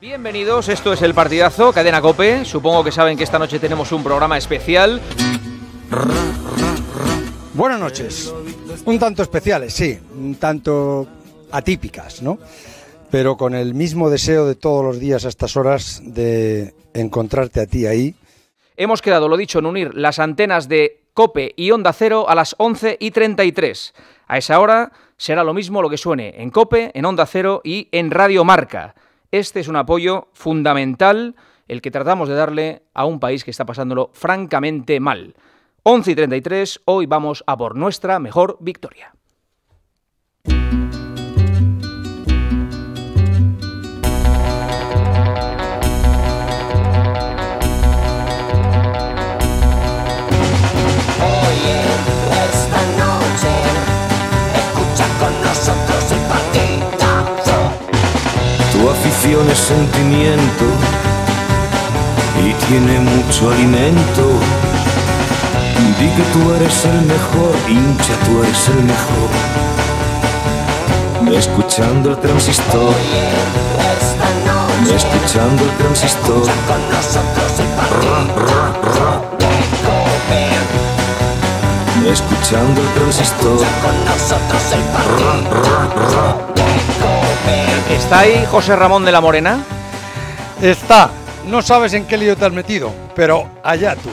Bienvenidos, esto es El Partidazo, cadena COPE. Supongo que saben que esta noche tenemos un programa especial. Buenas noches. Un tanto especiales, sí, un tanto atípicas, ¿no? Pero con el mismo deseo de todos los días a estas horas de encontrarte a ti ahí. Hemos quedado, lo dicho, en unir las antenas de COPE y Onda Cero a las 11:33. A esa hora será lo mismo lo que suene en COPE, en Onda Cero y en Radio Marca. Este es un apoyo fundamental, el que tratamos de darle a un país que está pasándolo francamente mal. 11:33, hoy vamos a por nuestra mejor victoria. Afición es sentimiento y tiene mucho alimento. Di que tú eres el mejor, hincha, tú eres el mejor. Escuchando el transistor, escuchando el transistor. Escuchando el transistor. ¿Está ahí José Ramón de la Morena? Está. No sabes en qué lío te has metido, pero allá tú.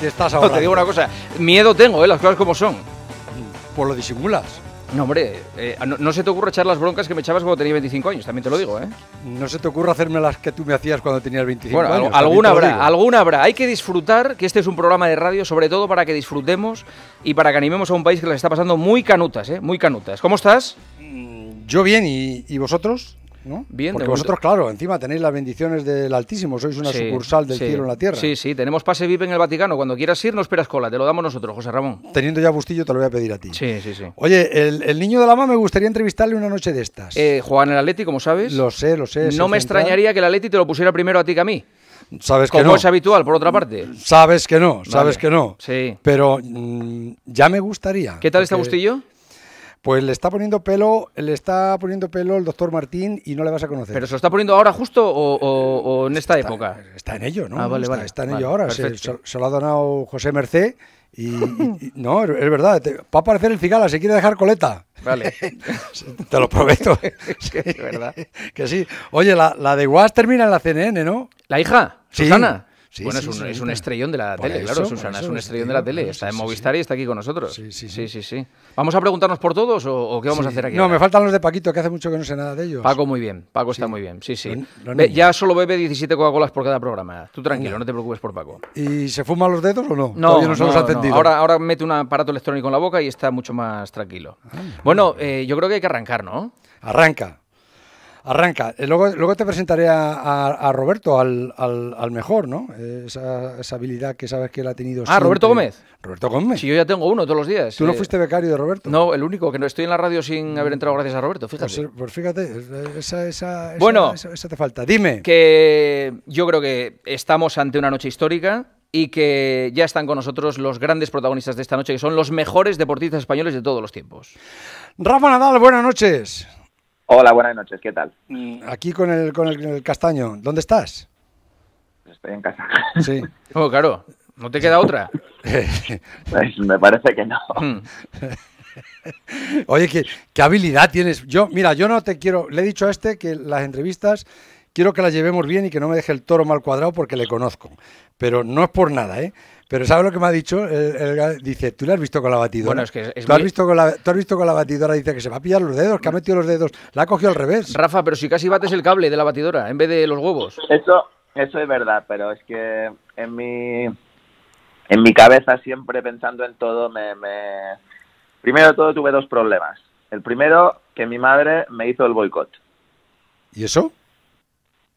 Te estás ahorrando. No, te digo una cosa. Miedo tengo, las cosas como son. Pues lo disimulas. No, hombre, no se te ocurra echar las broncas que me echabas cuando tenía 25 años, también te lo digo, ¿eh? No se te ocurra hacerme las que tú me hacías cuando tenías 25 años. Bueno, alguna habrá. Hay que disfrutar, que este es un programa de radio, sobre todo para que disfrutemos y para que animemos a un país que les está pasando muy canutas, ¿eh? Muy canutas. ¿Cómo estás? Yo bien, ¿y vosotros? ¿No? Bien, porque vosotros, claro, encima tenéis las bendiciones del Altísimo, sois una sucursal del cielo en la tierra. Sí, sí, tenemos pase VIP en el Vaticano, cuando quieras ir no esperas cola, te lo damos nosotros, José Ramón. Teniendo ya Bustillo te lo voy a pedir a ti. Sí, sí, sí. Oye, el niño de la mano me gustaría entrevistarle una noche de estas. Juega en el Atleti, como sabes. Lo sé. No me extrañaría que el Atleti te lo pusiera primero a ti que a mí. Sabes que no. Como es habitual, por otra parte. Sabes que no. Sí. Pero ya me gustaría. ¿Qué tal está Bustillo? Pues le está poniendo pelo el doctor Martín y no le vas a conocer. ¿Pero se lo está poniendo ahora justo o en esta época? Está en ello, ¿no? Ah, vale. Está en ello ahora. Se lo ha donado José Mercé y no, es verdad. Va a aparecer el Cigala, se quiere dejar coleta. Vale. Te lo prometo. Es que es verdad. Que sí. Oye, la de Guas termina en la CNN, ¿no? ¿La hija? ¿Susana? Sí. Sí, bueno, es un estrellón de la tele, claro, Susana, es un estrellón de la tele. Está en Movistar y está aquí con nosotros. Sí. ¿Vamos a preguntarnos por todos o qué vamos a hacer aquí? No, ahora me faltan los de Paquito, que hace mucho que no sé nada de ellos. Paco, muy bien. Paco está muy bien, sí. Ya solo bebe 17 Coca-Colas por cada programa. Tú tranquilo, no te preocupes por Paco. ¿Y se fuma los dedos o no? No. Ahora mete un aparato electrónico en la boca y está mucho más tranquilo. Bueno, yo creo que hay que arrancar, ¿no? Arranca. Luego te presentaré a Roberto, al mejor, ¿no? Esa habilidad que sabes que él ha tenido siempre. Ah, Roberto Gómez. Roberto Gómez. Sí, yo ya tengo uno todos los días. ¿Tú no fuiste becario de Roberto? No, el único, que no estoy en la radio sin haber entrado gracias a Roberto, fíjate. Pues fíjate, esa te falta. Dime. Que yo creo que estamos ante una noche histórica y que ya están con nosotros los grandes protagonistas de esta noche, que son los mejores deportistas españoles de todos los tiempos. Rafa Nadal, buenas noches. Hola, buenas noches, ¿qué tal? Aquí con el castaño. ¿Dónde estás? Estoy en casa. Sí. Oh, claro. ¿No te queda otra? Pues me parece que no. Oye, ¿qué habilidad tienes? Yo no te quiero... Le he dicho a este que las entrevistas quiero que las llevemos bien y que no me deje el toro mal cuadrado porque le conozco. Pero no es por nada, ¿eh? Pero ¿sabes lo que me ha dicho? Él dice, ¿tú le has visto con la batidora? Bueno, es que es ¿Tú has visto con la batidora? Dice que se va a pillar los dedos, que ha metido los dedos. La ha cogido al revés. Rafa, pero si casi bates el cable de la batidora en vez de los huevos. Eso es verdad, pero es que en mi cabeza siempre pensando en todo Primero de todo tuve dos problemas. El primero, que mi madre me hizo el boicot. ¿Y eso?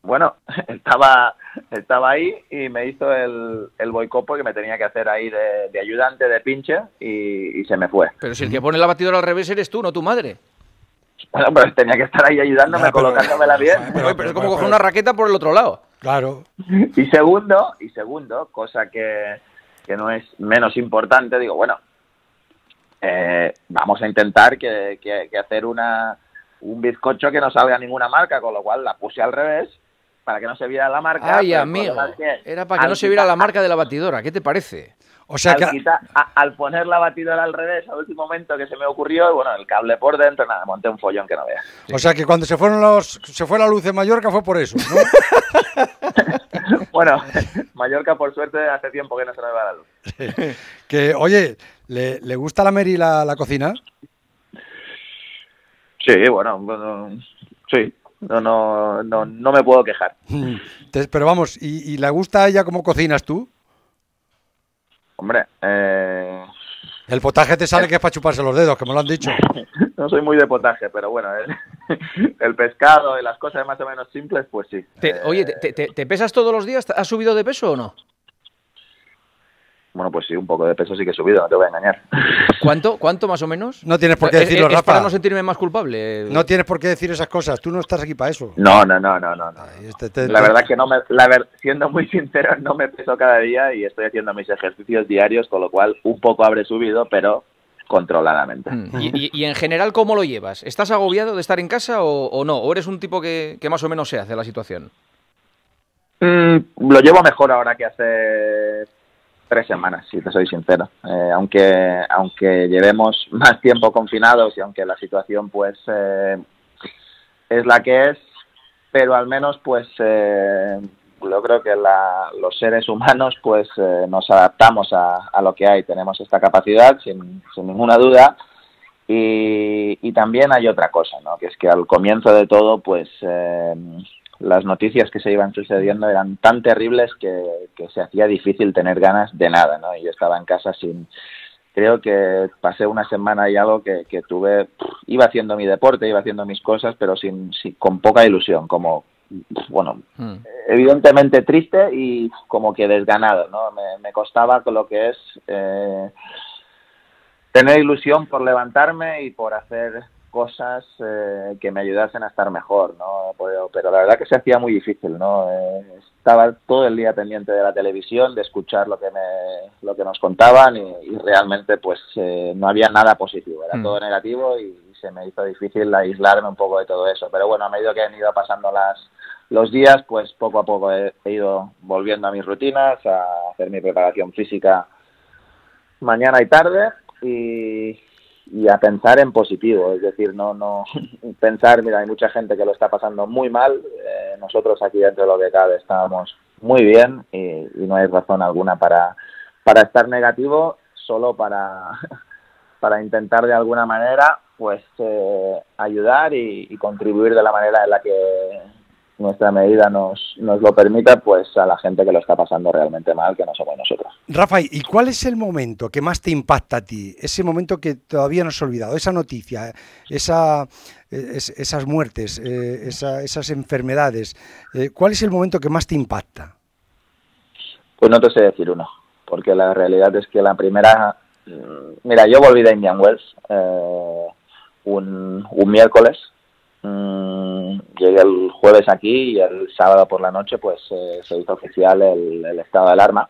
Bueno, estaba ahí y me hizo el boicot porque me tenía que hacer ahí de ayudante, de pinche, y se me fue. Pero si el que pone la batidora al revés eres tú, no tu madre. Bueno, pero tenía que estar ahí ayudándome, colocándomela bien. Pero es como coger una raqueta por el otro lado. Claro. Y segundo, cosa que no es menos importante, digo, bueno, vamos a intentar que hacer un bizcocho que no salga ninguna marca, con lo cual la puse al revés para que no se viera la marca. Ay, amigo, era para que no se viera la marca de la batidora, ¿qué te parece? O sea, al poner la batidora al revés, al último momento que se me ocurrió, bueno, el cable por dentro, nada, monté un follón que no veas. Sí. O sea, que cuando se fue la luz en Mallorca fue por eso, ¿no? Bueno, Mallorca, por suerte, hace tiempo que no se nos va la luz. Sí. Que, oye, ¿le gusta a la Mary la cocina? Sí, bueno, sí. No me puedo quejar. Pero vamos, ¿y le gusta a ella cómo cocinas tú? Hombre, el potaje te sale que es para chuparse los dedos, que me lo han dicho. No soy muy de potaje, pero bueno, el pescado y las cosas más o menos simples, pues sí. Oye, ¿te pesas todos los días? ¿Has subido de peso o no? Bueno, pues sí, un poco de peso sí que he subido, no te voy a engañar. ¿Cuánto más o menos? No tienes por qué decirlo, Rafa. Es para no sentirme más culpable. No tienes por qué decir esas cosas, tú no estás aquí para eso. No. Ay, la verdad que no me... siendo muy sincero, no me peso cada día y estoy haciendo mis ejercicios diarios, con lo cual un poco habré subido, pero controladamente. ¿Y en general cómo lo llevas? ¿Estás agobiado de estar en casa o no? ¿O eres un tipo que más o menos se hace la situación? Lo llevo mejor ahora que hace 3 semanas, si te soy sincero. Aunque llevemos más tiempo confinados y aunque la situación pues es la que es, pero al menos pues yo creo que los seres humanos pues nos adaptamos a lo que hay. Tenemos esta capacidad sin ninguna duda y también hay otra cosa, ¿no? Que es que al comienzo de todo pues las noticias que se iban sucediendo eran tan terribles que se hacía difícil tener ganas de nada, ¿no? Y yo estaba en casa sin... Creo que pasé una semana y algo que tuve... Iba haciendo mi deporte, iba haciendo mis cosas, pero con poca ilusión, como... Bueno, evidentemente triste y como que desganado, ¿no? Me costaba lo que es tener ilusión por levantarme y por hacer cosas que me ayudasen a estar mejor, ¿no? Pero la verdad que se hacía muy difícil, ¿no? Estaba todo el día pendiente de la televisión, de escuchar lo que nos contaban y realmente pues no había nada positivo, era todo negativo y se me hizo difícil aislarme un poco de todo eso. Pero bueno, a medida que han ido pasando los días, pues poco a poco he ido volviendo a mis rutinas, a hacer mi preparación física mañana y tarde y a pensar en positivo, es decir, no pensar, mira, hay mucha gente que lo está pasando muy mal, nosotros aquí dentro de lo que cabe estábamos muy bien y no hay razón alguna para estar negativo, solo para intentar de alguna manera pues ayudar y contribuir de la manera en la que nuestra medida nos lo permita pues a la gente que lo está pasando realmente mal, que no somos nosotros. Rafa, ¿y cuál es el momento que más te impacta a ti? Ese momento que todavía no has olvidado, esa noticia, esas muertes, esas enfermedades. ¿Cuál es el momento que más te impacta? Pues no te sé decir uno, porque la realidad es que la primera... Mira, yo volví de Indian Wells un miércoles. Llegué el jueves aquí y el sábado por la noche pues se hizo oficial el estado de alarma.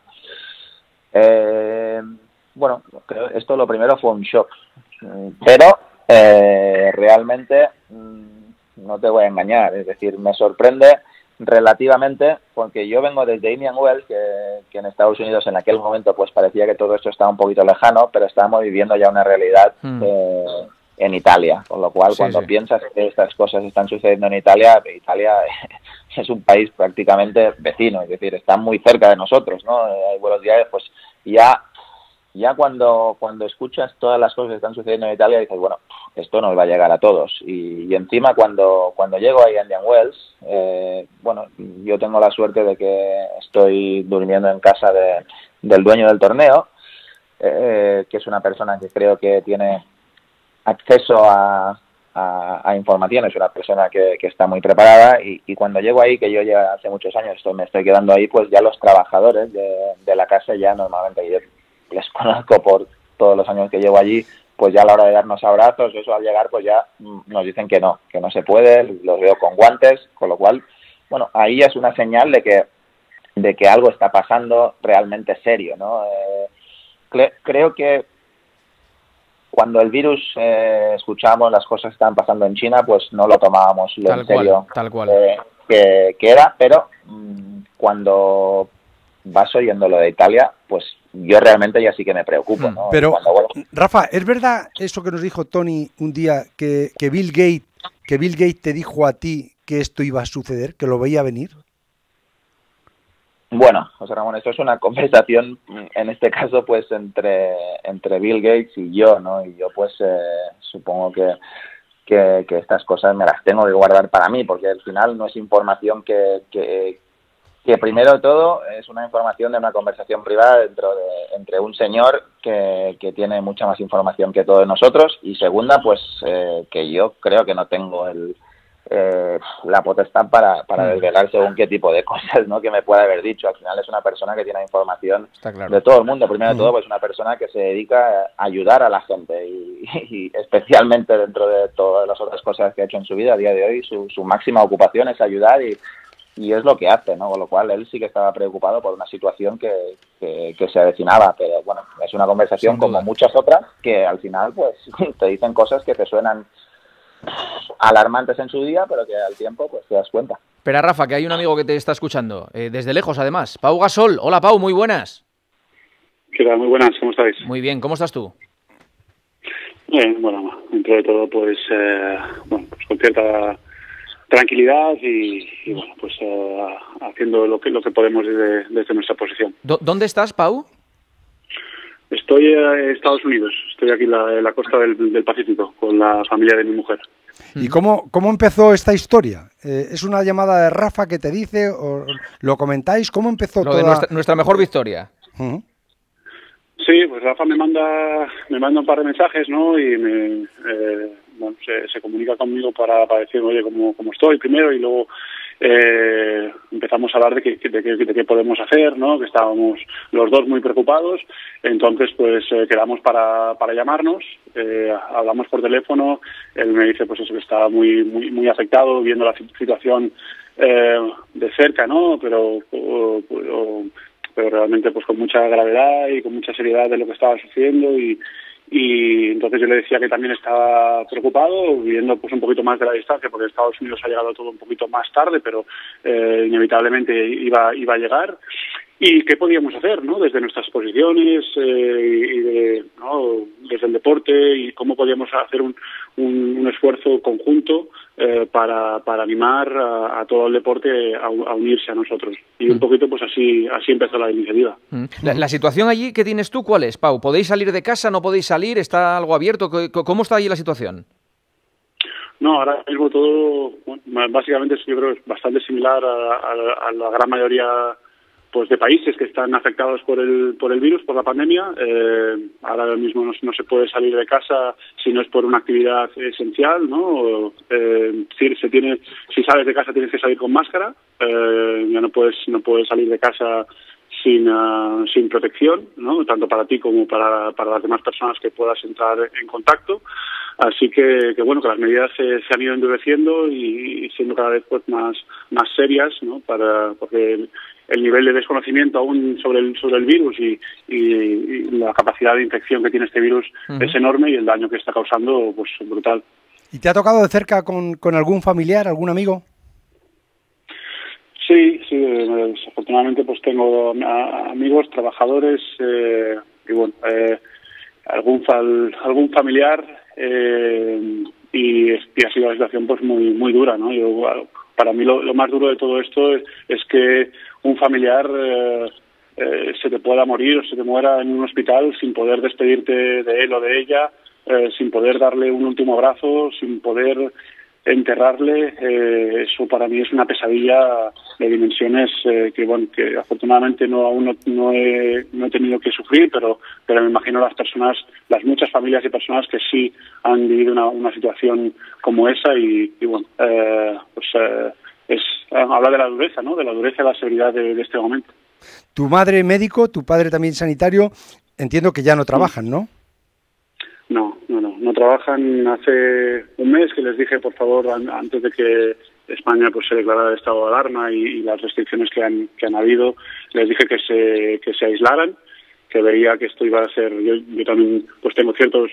Bueno, creo esto lo primero fue un shock, pero realmente no te voy a engañar, es decir, me sorprende relativamente porque yo vengo desde Indian Wells, que en Estados Unidos en aquel momento pues parecía que todo esto estaba un poquito lejano, pero estábamos viviendo ya una realidad en Italia, con lo cual cuando piensas que estas cosas están sucediendo en Italia, Italia es un país prácticamente vecino, es decir, está muy cerca de nosotros, ¿no? Hay buenos días, pues ya cuando escuchas todas las cosas que están sucediendo en Italia, dices, bueno, esto nos va a llegar a todos. Y encima cuando llego ahí a Indian Wells, bueno, yo tengo la suerte de que estoy durmiendo en casa del dueño del torneo, que es una persona que creo que tiene acceso a información, es una persona que está muy preparada y cuando llego ahí, que yo ya hace muchos años me estoy quedando ahí, pues ya los trabajadores de la casa ya normalmente yo les conozco por todos los años que llevo allí, pues ya a la hora de darnos abrazos, eso al llegar pues ya nos dicen que no se puede, los veo con guantes, con lo cual, bueno, ahí es una señal de que algo está pasando realmente serio, ¿no? Creo que cuando el virus escuchábamos las cosas que estaban pasando en China, pues no lo tomábamos en serio. Tal cual. que era, pero cuando vas oyendo lo de Italia, pues yo realmente ya sí que me preocupo, ¿no? Pero, Rafa, ¿es verdad eso que nos dijo Tony un día, que Bill Gates te dijo a ti que esto iba a suceder, que lo veía venir? Bueno, José Ramón, esto es una conversación, en este caso, pues entre Bill Gates y yo, ¿no? Y yo, pues, supongo que estas cosas me las tengo que guardar para mí, porque al final no es información que primero de todo es una información de una conversación privada entre un señor que tiene mucha más información que todos nosotros, y segunda, pues que yo creo que no tengo la potestad para desvelar según qué tipo de cosas, ¿no?, que me pueda haber dicho. Al final es una persona que tiene información de todo el mundo. Primero de todo, pues una persona que se dedica a ayudar a la gente y especialmente dentro de todas las otras cosas que ha hecho en su vida a día de hoy, su máxima ocupación es ayudar y es lo que hace, ¿no? Con lo cual él sí que estaba preocupado por una situación que se avecinaba, pero bueno, es una conversación como muchas otras que al final pues te dicen cosas que te suenan alarmantes en su día, pero que al tiempo pues te das cuenta. Espera, Rafa, que hay un amigo que te está escuchando, desde lejos además, Pau Gasol. Hola, Pau, muy buenas. ¿Qué tal? Muy buenas, ¿cómo estáis? Muy bien, ¿cómo estás tú? Bien, bueno, dentro de todo pues, pues con cierta tranquilidad y bueno, pues haciendo lo que podemos desde nuestra posición. ¿Dónde estás, Pau? Estoy en Estados Unidos, estoy aquí en la costa del Pacífico, con la familia de mi mujer. ¿Y cómo empezó esta historia? ¿Es una llamada de Rafa que te dice, o lo comentáis? ¿Cómo empezó todo? Nuestra mejor victoria. Uh-huh. Sí, pues Rafa me manda un par de mensajes, ¿no? Y bueno, se comunica conmigo para decir, oye, cómo estoy primero, y luego empezamos a hablar de qué podemos hacer, ¿no? Que estábamos los dos muy preocupados. Entonces, pues quedamos para llamarnos, hablamos por teléfono. Él me dice, pues eso, que estaba muy, muy, muy afectado, viendo la situación de cerca, ¿no? Pero realmente, pues con mucha gravedad y con mucha seriedad de lo que estaba sucediendo y entonces yo le decía que también estaba preocupado, viendo pues un poquito más de la distancia, porque Estados Unidos ha llegado todo un poquito más tarde, pero inevitablemente iba a llegar, y qué podíamos hacer, ¿no?, desde nuestras posiciones desde el deporte, y cómo podíamos hacer un esfuerzo conjunto para animar a todo el deporte a unirse a nosotros. Y un poquito pues así empezó la iniciativa. La situación allí que tienes tú, ¿cuál es, Pau? ¿Podéis salir de casa? ¿No podéis salir? ¿Está algo abierto? ¿Cómo está allí la situación? No, ahora mismo todo, bueno, básicamente yo creo que es bastante similar a la gran mayoría pues de países que están afectados por el virus, por la pandemia. Ahora mismo no se puede salir de casa si no es por una actividad esencial, ¿no? Si sales de casa tienes que salir con máscara, ya no puedes salir de casa sin protección, ¿no?, tanto para ti como para las demás personas que puedas entrar en contacto. Así que bueno, que las medidas se han ido endureciendo y siendo cada vez pues más serias, ¿no?, porque el nivel de desconocimiento aún sobre el virus y la capacidad de infección que tiene este virus es enorme, y el daño que está causando pues brutal. ¿Y te ha tocado de cerca con algún familiar, algún amigo? Sí, desafortunadamente pues tengo amigos, trabajadores y bueno, algún familiar, y ha sido una situación pues muy muy dura, ¿no? Para mí lo más duro de todo esto es que un familiar se te pueda morir o se te muera en un hospital sin poder despedirte de él o de ella, sin poder darle un último abrazo, sin poder enterrarle. Eso para mí es una pesadilla de dimensiones que afortunadamente aún no he tenido que sufrir, pero me imagino las muchas familias y personas que sí han vivido una situación como esa, y bueno, habla de la dureza, ¿no?, de la dureza y la severidad de este momento. Tu madre médico, tu padre también sanitario, entiendo que ya no trabajan, ¿no? No trabajan. Hace un mes que les dije, por favor, antes de que España pues se declarara el estado de alarma y las restricciones que han habido, les dije que se aislaran, que veía que esto iba a ser. Yo también pues tengo ciertos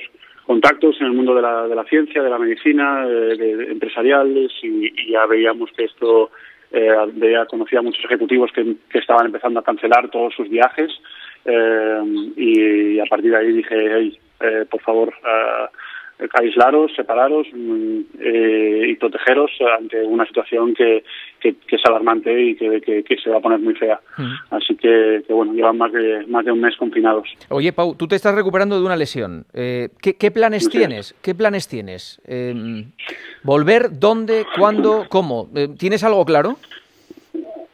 contactos en el mundo de la ciencia, de la medicina, de empresariales, y ya veíamos que esto había conocido a muchos ejecutivos que estaban empezando a cancelar todos sus viajes, y a partir de ahí dije, hey, por favor, aislaros, separaros y protegeros ante una situación que es alarmante y que se va a poner muy fea. Así que bueno, llevan más de un mes confinados. Oye, Pau, tú te estás recuperando de una lesión. ¿Qué planes tienes? ¿Qué planes tienes? ¿Volver? ¿Dónde? ¿Cuándo? ¿Cómo? ¿Tienes algo claro?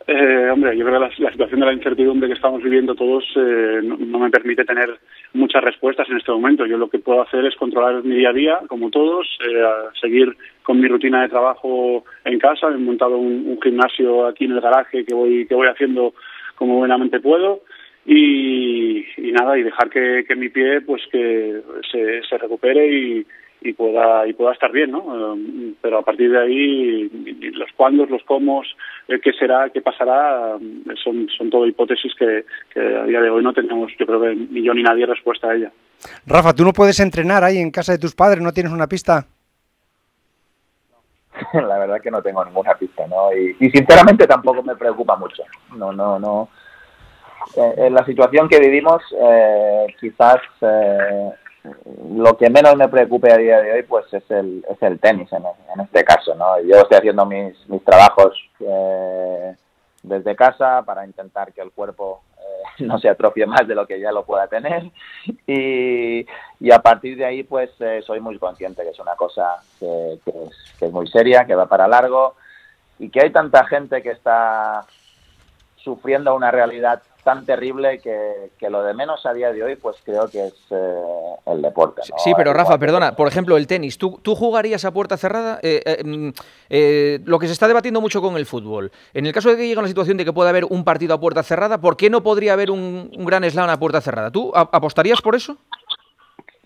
Hombre, yo creo que la situación de la incertidumbre que estamos viviendo todos no me permite tener muchas respuestas en este momento. Yo lo que puedo hacer es controlar mi día a día, como todos, seguir con mi rutina de trabajo en casa. He montado un gimnasio aquí en el garaje que voy haciendo como buenamente puedo. Y nada, y dejar que mi pie pues que se recupere y pueda estar bien, ¿no? Pero a partir de ahí, los cuándos, los cómos, qué será, qué pasará, son todo hipótesis que a día de hoy no tenemos, yo creo que ni yo ni nadie respuesta a ella. Rafa, ¿tú no puedes entrenar ahí en casa de tus padres? ¿No tienes una pista? La verdad es que no tengo ninguna pista, ¿no? Y sinceramente tampoco me preocupa mucho. No. En la situación que vivimos, quizás... lo que menos me preocupe a día de hoy pues es el tenis en este caso, ¿no? Yo estoy haciendo mis trabajos desde casa para intentar que el cuerpo no se atrofie más de lo que ya lo pueda tener y a partir de ahí pues soy muy consciente que es una cosa que es muy seria, que va para largo y que hay tanta gente que está sufriendo una realidad tan terrible que lo de menos a día de hoy pues creo que es el deporte, ¿no? Sí, pero Rafa, perdona, por ejemplo el tenis, ¿tú jugarías a puerta cerrada? Lo que se está debatiendo mucho con el fútbol, en el caso de que llegue a la situación de que pueda haber un partido a puerta cerrada, ¿por qué no podría haber un gran slam a puerta cerrada? ¿Tú apostarías por eso?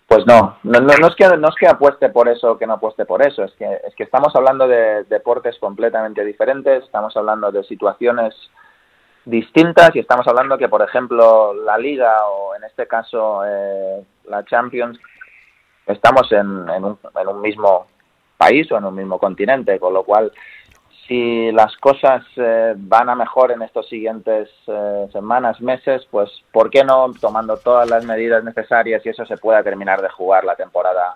Pues no es que apueste por eso, que no apueste por eso, es que estamos hablando de deportes completamente diferentes, estamos hablando de situaciones distintas y estamos hablando que, por ejemplo, la Liga o en este caso la Champions, estamos en un mismo país o en un mismo continente, con lo cual si las cosas van a mejor en estos siguientes semanas, meses, pues ¿por qué no tomando todas las medidas necesarias y eso se pueda terminar de jugar la temporada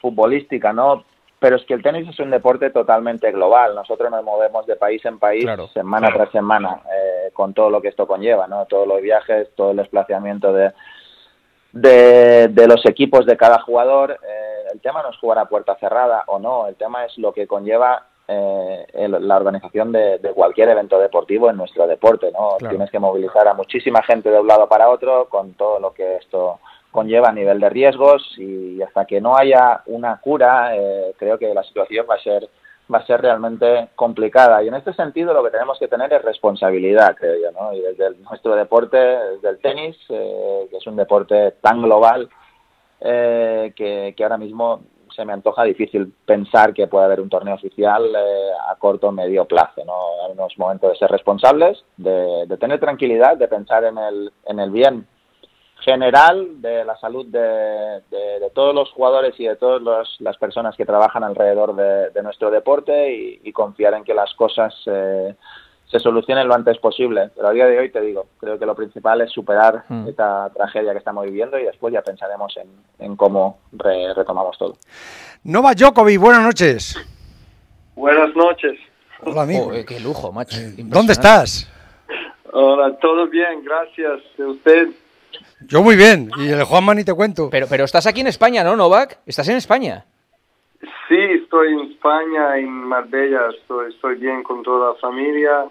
futbolística, ¿no? Pero es que el tenis es un deporte totalmente global. Nosotros nos movemos de país en país, claro, semana tras semana, con todo lo que esto conlleva, ¿no? Todos los viajes, todo el desplazamiento de los equipos de cada jugador. El tema no es jugar a puerta cerrada o no. El tema es lo que conlleva la organización de cualquier evento deportivo en nuestro deporte, ¿no? Claro. Tienes que movilizar a muchísima gente de un lado para otro con todo lo que esto conlleva a nivel de riesgos y hasta que no haya una cura creo que la situación va a ser realmente complicada y en este sentido lo que tenemos que tener es responsabilidad, creo yo, ¿no? Y desde nuestro deporte, desde el tenis, que es un deporte tan global que ahora mismo se me antoja difícil pensar que pueda haber un torneo oficial a corto o medio plazo, ¿no? Hay unos momentos de ser responsables, de tener tranquilidad, de pensar en el bien general, de la salud de todos los jugadores y de todas las personas que trabajan alrededor de nuestro deporte y confiar en que las cosas se solucionen lo antes posible. Pero a día de hoy, te digo, creo que lo principal es superar esta tragedia que estamos viviendo y después ya pensaremos en cómo retomamos todo. Novak Djokovic, buenas noches. Buenas noches. Hola, amigo. Oh, qué lujo, macho. ¿Dónde estás? Hola, todo bien, gracias. ¿Usted? Yo muy bien, y el Juanma ni te cuento. Pero estás aquí en España, ¿no, Novak? ¿Estás en España? Sí, estoy en España, en Marbella. Estoy bien con toda la familia.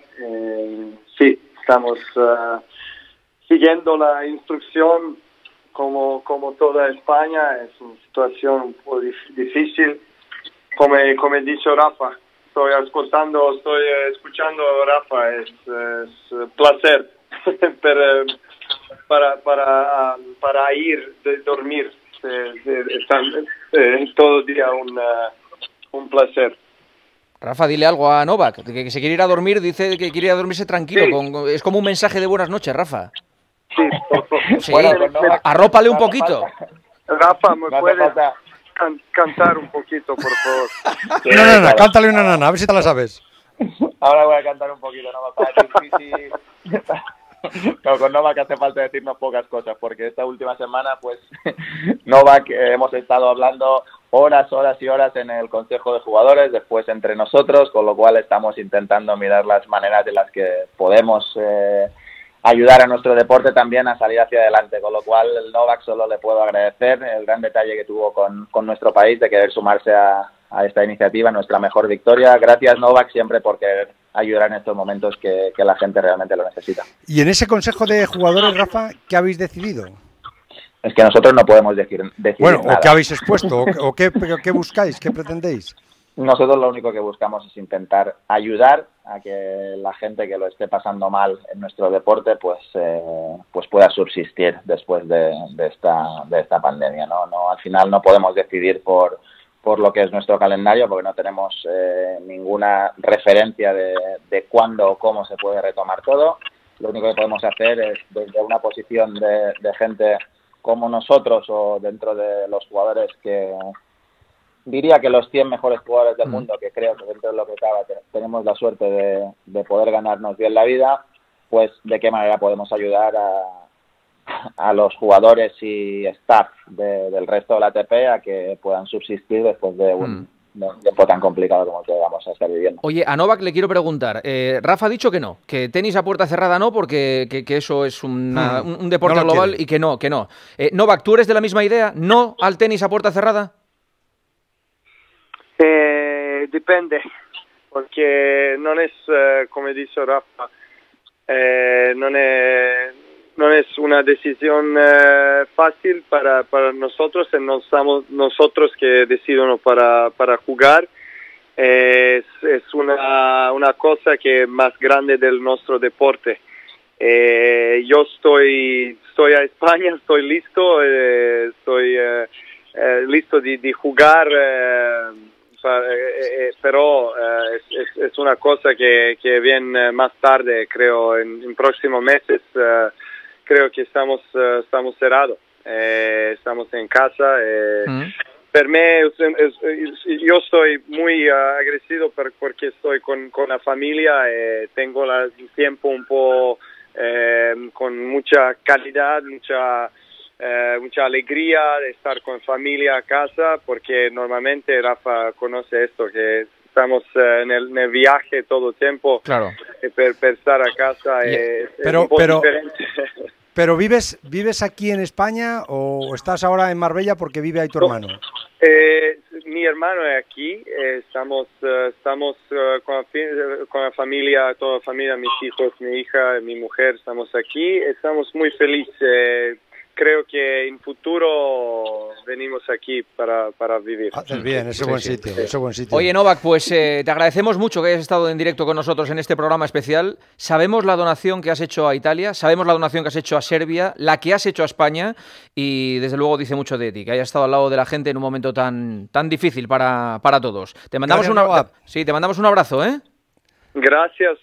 Sí, estamos siguiendo la instrucción como toda España. Es una situación un poco difícil. Como he dicho, Rafa, estoy escuchando a Rafa. Es un placer. Para ir de dormir todo el día un placer. Rafa, dile algo a Novak, que se quiere ir a dormir, dice que quiere ir a dormirse tranquilo. Sí. Es como un mensaje de buenas noches, Rafa. Sí, sí. Bueno, pues Novak, arrópale un poquito. Rafa, ¿me puedes cantar un poquito, por favor? Una nana, cántale una nana, a ver si te la sabes. Ahora voy a cantar un poquito, no, con Novak hace falta decirnos pocas cosas, porque esta última semana, pues, Novak, hemos estado hablando horas y horas en el Consejo de Jugadores, después entre nosotros, con lo cual estamos intentando mirar las maneras de las que podemos ayudar a nuestro deporte también a salir hacia adelante, con lo cual el Novak solo le puedo agradecer el gran detalle que tuvo con nuestro país de querer sumarse a esta iniciativa, nuestra mejor victoria. Gracias, Novak, siempre por querer ayudar en estos momentos que la gente realmente lo necesita. Y en ese Consejo de Jugadores, Rafa, ¿qué habéis decidido? Es que nosotros no podemos decidir bueno, nada. ¿O qué habéis expuesto? ¿O qué buscáis? ¿Qué pretendéis? Nosotros lo único que buscamos es intentar ayudar a que la gente que lo esté pasando mal en nuestro deporte pues pueda subsistir después de esta pandemia, ¿no? Al final no podemos decidir por lo que es nuestro calendario, porque no tenemos ninguna referencia de cuándo o cómo se puede retomar todo. Lo único que podemos hacer es, desde una posición de gente como nosotros o dentro de los jugadores que... diría que los 100 mejores jugadores del mundo, que creo que dentro de lo que cabe tenemos la suerte de poder ganarnos bien la vida, pues de qué manera podemos ayudar a los jugadores y staff del resto de la ATP a que puedan subsistir después de un tiempo tan complicado como el que vamos a estar viviendo. Oye, a Novak le quiero preguntar, Rafa ha dicho que no, que tenis a puerta cerrada no, porque que eso es un deporte no global quiere. Y que no. Novak, ¿tú eres de la misma idea? ¿No al tenis a puerta cerrada? Dipende, perché non è, come dice Rafa, non è una decisione facile per noi e non siamo noi che decidono per giocare. È una cosa che è più grande del nostro deporte. Io sto a Spagna, sto listo, listo di giocare. Pero es una cosa que viene más tarde, creo, en próximos meses. Creo que estamos cerrados, estamos en casa. Para mí, yo estoy muy agradecido porque estoy con la familia, tengo el tiempo un poco con mucha calidad, mucha alegría de estar con familia a casa, porque normalmente Rafa conoce esto, que estamos en el viaje todo el tiempo, claro. Per estar a casa es un poco diferente. Pero ¿vives aquí en España o estás ahora en Marbella porque vive ahí tu hermano? Mi hermano es aquí, estamos con la familia, toda la familia, mis hijos, mi hija, mi mujer, estamos aquí, estamos muy felices. Creo que en futuro venimos aquí para vivir. Bien, ese buen sitio, ese buen sitio. Oye, Novak, pues te agradecemos mucho que hayas estado en directo con nosotros en este programa especial. Sabemos la donación que has hecho a Italia, sabemos la donación que has hecho a Serbia, la que has hecho a España, y desde luego dice mucho de ti, que hayas estado al lado de la gente en un momento tan difícil para todos. Te mandamos un abrazo, ¿eh? Gracias,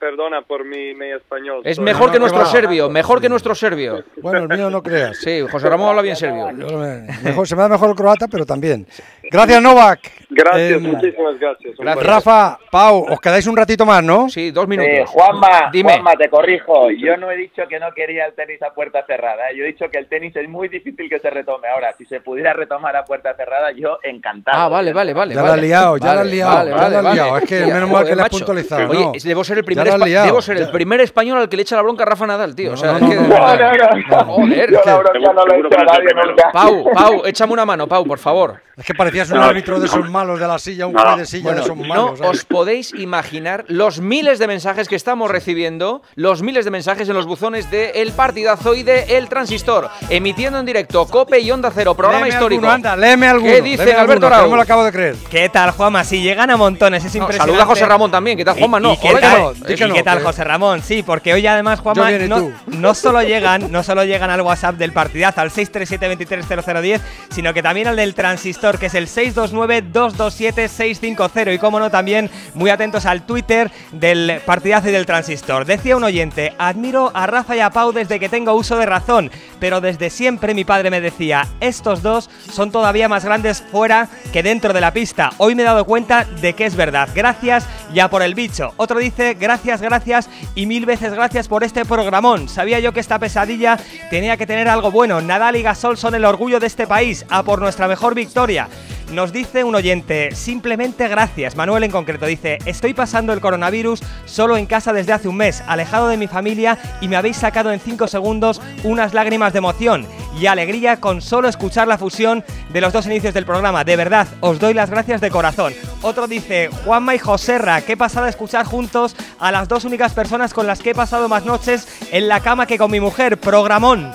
perdona por mi español. Es mejor que nuestro serbio, mejor que nuestro serbio. Bueno, el mío no creas. Sí, José Ramón habla bien serbio. Mejor, se me da mejor el croata, pero también. Gracias, Novak. Gracias, muchísimas gracias. Rafa, Pau, os quedáis un ratito más, ¿no? Sí, 2 minutos. Juanma, te corrijo. Yo no he dicho que no quería el tenis a puerta cerrada. Yo he dicho que el tenis es muy difícil que se retome. Ahora, si se pudiera retomar a puerta cerrada, yo encantado. Ah, vale. Ya la has liado, ya la has liado. Es que menos mal que le has puntualizado. Oye, no. debo ser el primer español al que le echa la bronca a Rafa Nadal, tío. Joder. Yo la bronca no le he hecho a nadie nunca. Pau, échame una mano, Pau, por favor. Es que parecías un árbitro de esos malos de la silla, un juez de silla de esos malos. No os podéis imaginar los miles de mensajes que estamos recibiendo, los miles de mensajes en los buzones de El Partidazo y de El Transistor, emitiendo en directo COPE y Onda Cero, programa histórico. Léeme alguno. ¿Qué dice Alberto Arau? No me lo acabo de creer. ¿Qué tal, Juanma? Si llegan a montones, es impresionante. Saluda a José Ramón también. ¿Qué tal, Juanma? ¿Qué tal, José Ramón? Sí, porque hoy además, Juanma, no solo llegan al WhatsApp del Partidazo, al 637230010, sino que también al del Transistor, que es el 629-227-650. Y como no, también muy atentos al Twitter del Partidazo y del Transistor. Decía un oyente: admiro a Rafa y a Pau desde que tengo uso de razón, pero desde siempre mi padre me decía, estos dos son todavía más grandes fuera que dentro de la pista. Hoy me he dado cuenta de que es verdad. Gracias ya por el bicho. Otro dice: gracias, gracias y mil veces gracias por este programón. Sabía yo que esta pesadilla tenía que tener algo bueno. Nadal y Gasol son el orgullo de este país. A por nuestra mejor victoria. Nos dice un oyente: simplemente gracias. Manuel en concreto dice: estoy pasando el coronavirus solo en casa desde hace un mes, alejado de mi familia, y me habéis sacado en 5 segundos unas lágrimas de emoción y alegría con solo escuchar la fusión de los dos inicios del programa. De verdad, os doy las gracias de corazón. Otro dice: Juanma y Joserra, qué pasada escuchar juntos a las dos únicas personas con las que he pasado más noches en la cama que con mi mujer. Programón.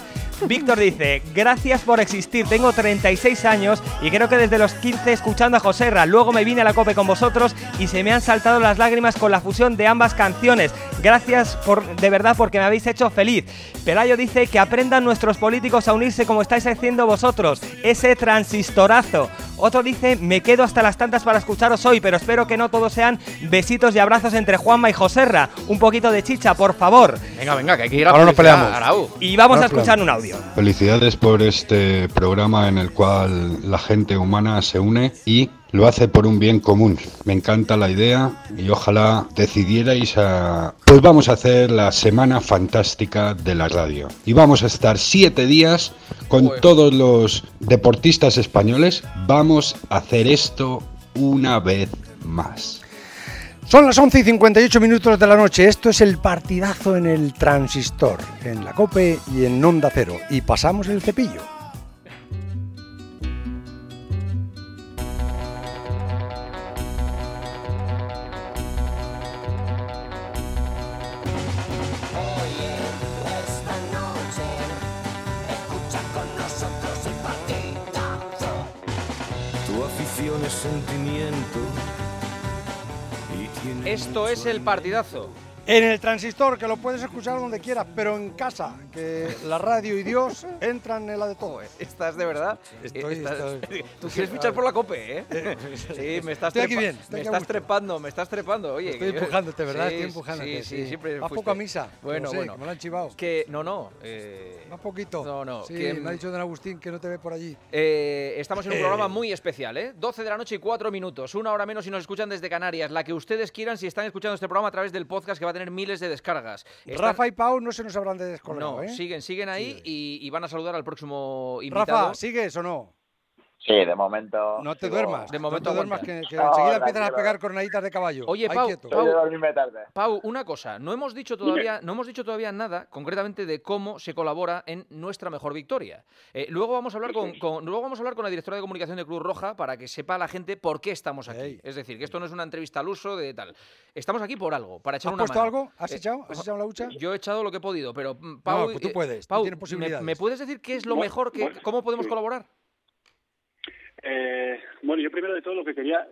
Víctor dice: gracias por existir, tengo 36 años y creo que desde los 15 escuchando a Joserra, luego me vine a la COPE con vosotros y se me han saltado las lágrimas con la fusión de ambas canciones. Gracias de verdad porque me habéis hecho feliz. Pelayo dice: que aprendan nuestros políticos a unirse como estáis haciendo vosotros, ese transistorazo. Otro dice: me quedo hasta las tantas para escucharos hoy, pero espero que no todos sean besitos y abrazos entre Juanma y Joserra. Un poquito de chicha, por favor. Venga, venga, que hay que ir a... Ahora nos peleamos. Y vamos a escuchar un audio. Felicidades por este programa en el cual la gente humana se une y lo hace por un bien común. Me encanta la idea y ojalá decidierais a... Pues vamos a hacer la semana fantástica de la radio. Y vamos a estar 7 días con todos los deportistas españoles. Vamos a hacer esto una vez más. Son las 11:58 de la noche. Esto es el partidazo en el Transistor, en la COPE y en Onda Cero. Y pasamos el cepillo. Esto es el partidazo en el Transistor, que lo puedes escuchar donde quieras, pero en casa, que la radio y Dios entran en la de todo. ¿Estás de verdad? Estoy. Tú quieres fichar por la COPE, ¿eh? Sí, me estás trepando. Oye, estoy empujándote, ¿verdad? Sí, estoy empujándote. Sí. Siempre vas poco a misa. Bueno. Como lo han chivado. Que, más poquito. No. Sí, que, me ha dicho don Agustín que no te ve por allí. Estamos en un programa muy especial, ¿eh? 12:04, una hora menos si nos escuchan desde Canarias. La que ustedes quieran si están escuchando este programa a través del podcast, que va a tener miles de descargas. Rafa y Pau no se nos habrán de descolgar, ¿eh? Siguen ahí y van a saludar al próximo invitado. Rafa, ¿sigues o no? Sí, de momento. No te duermas. De momento no te duermas, que enseguida empiezas a pegar cornaditas de caballo. Oye, Pau, una cosa. No hemos dicho todavía nada concretamente de cómo se colabora en nuestra mejor victoria. Luego vamos a hablar con la directora de comunicación de Cruz Roja para que sepa la gente por qué estamos aquí. Ey. Es decir, que esto no es una entrevista al uso de tal. Estamos aquí por algo, para echar una mano. ¿Has puesto algo? ¿Has echado la hucha? Yo he echado lo que he podido, pero Pau, pues tú puedes. Pau, tú tienes ¿me puedes decir qué es lo mejor? ¿Cómo podemos colaborar? Bueno, yo primero de todo lo que quería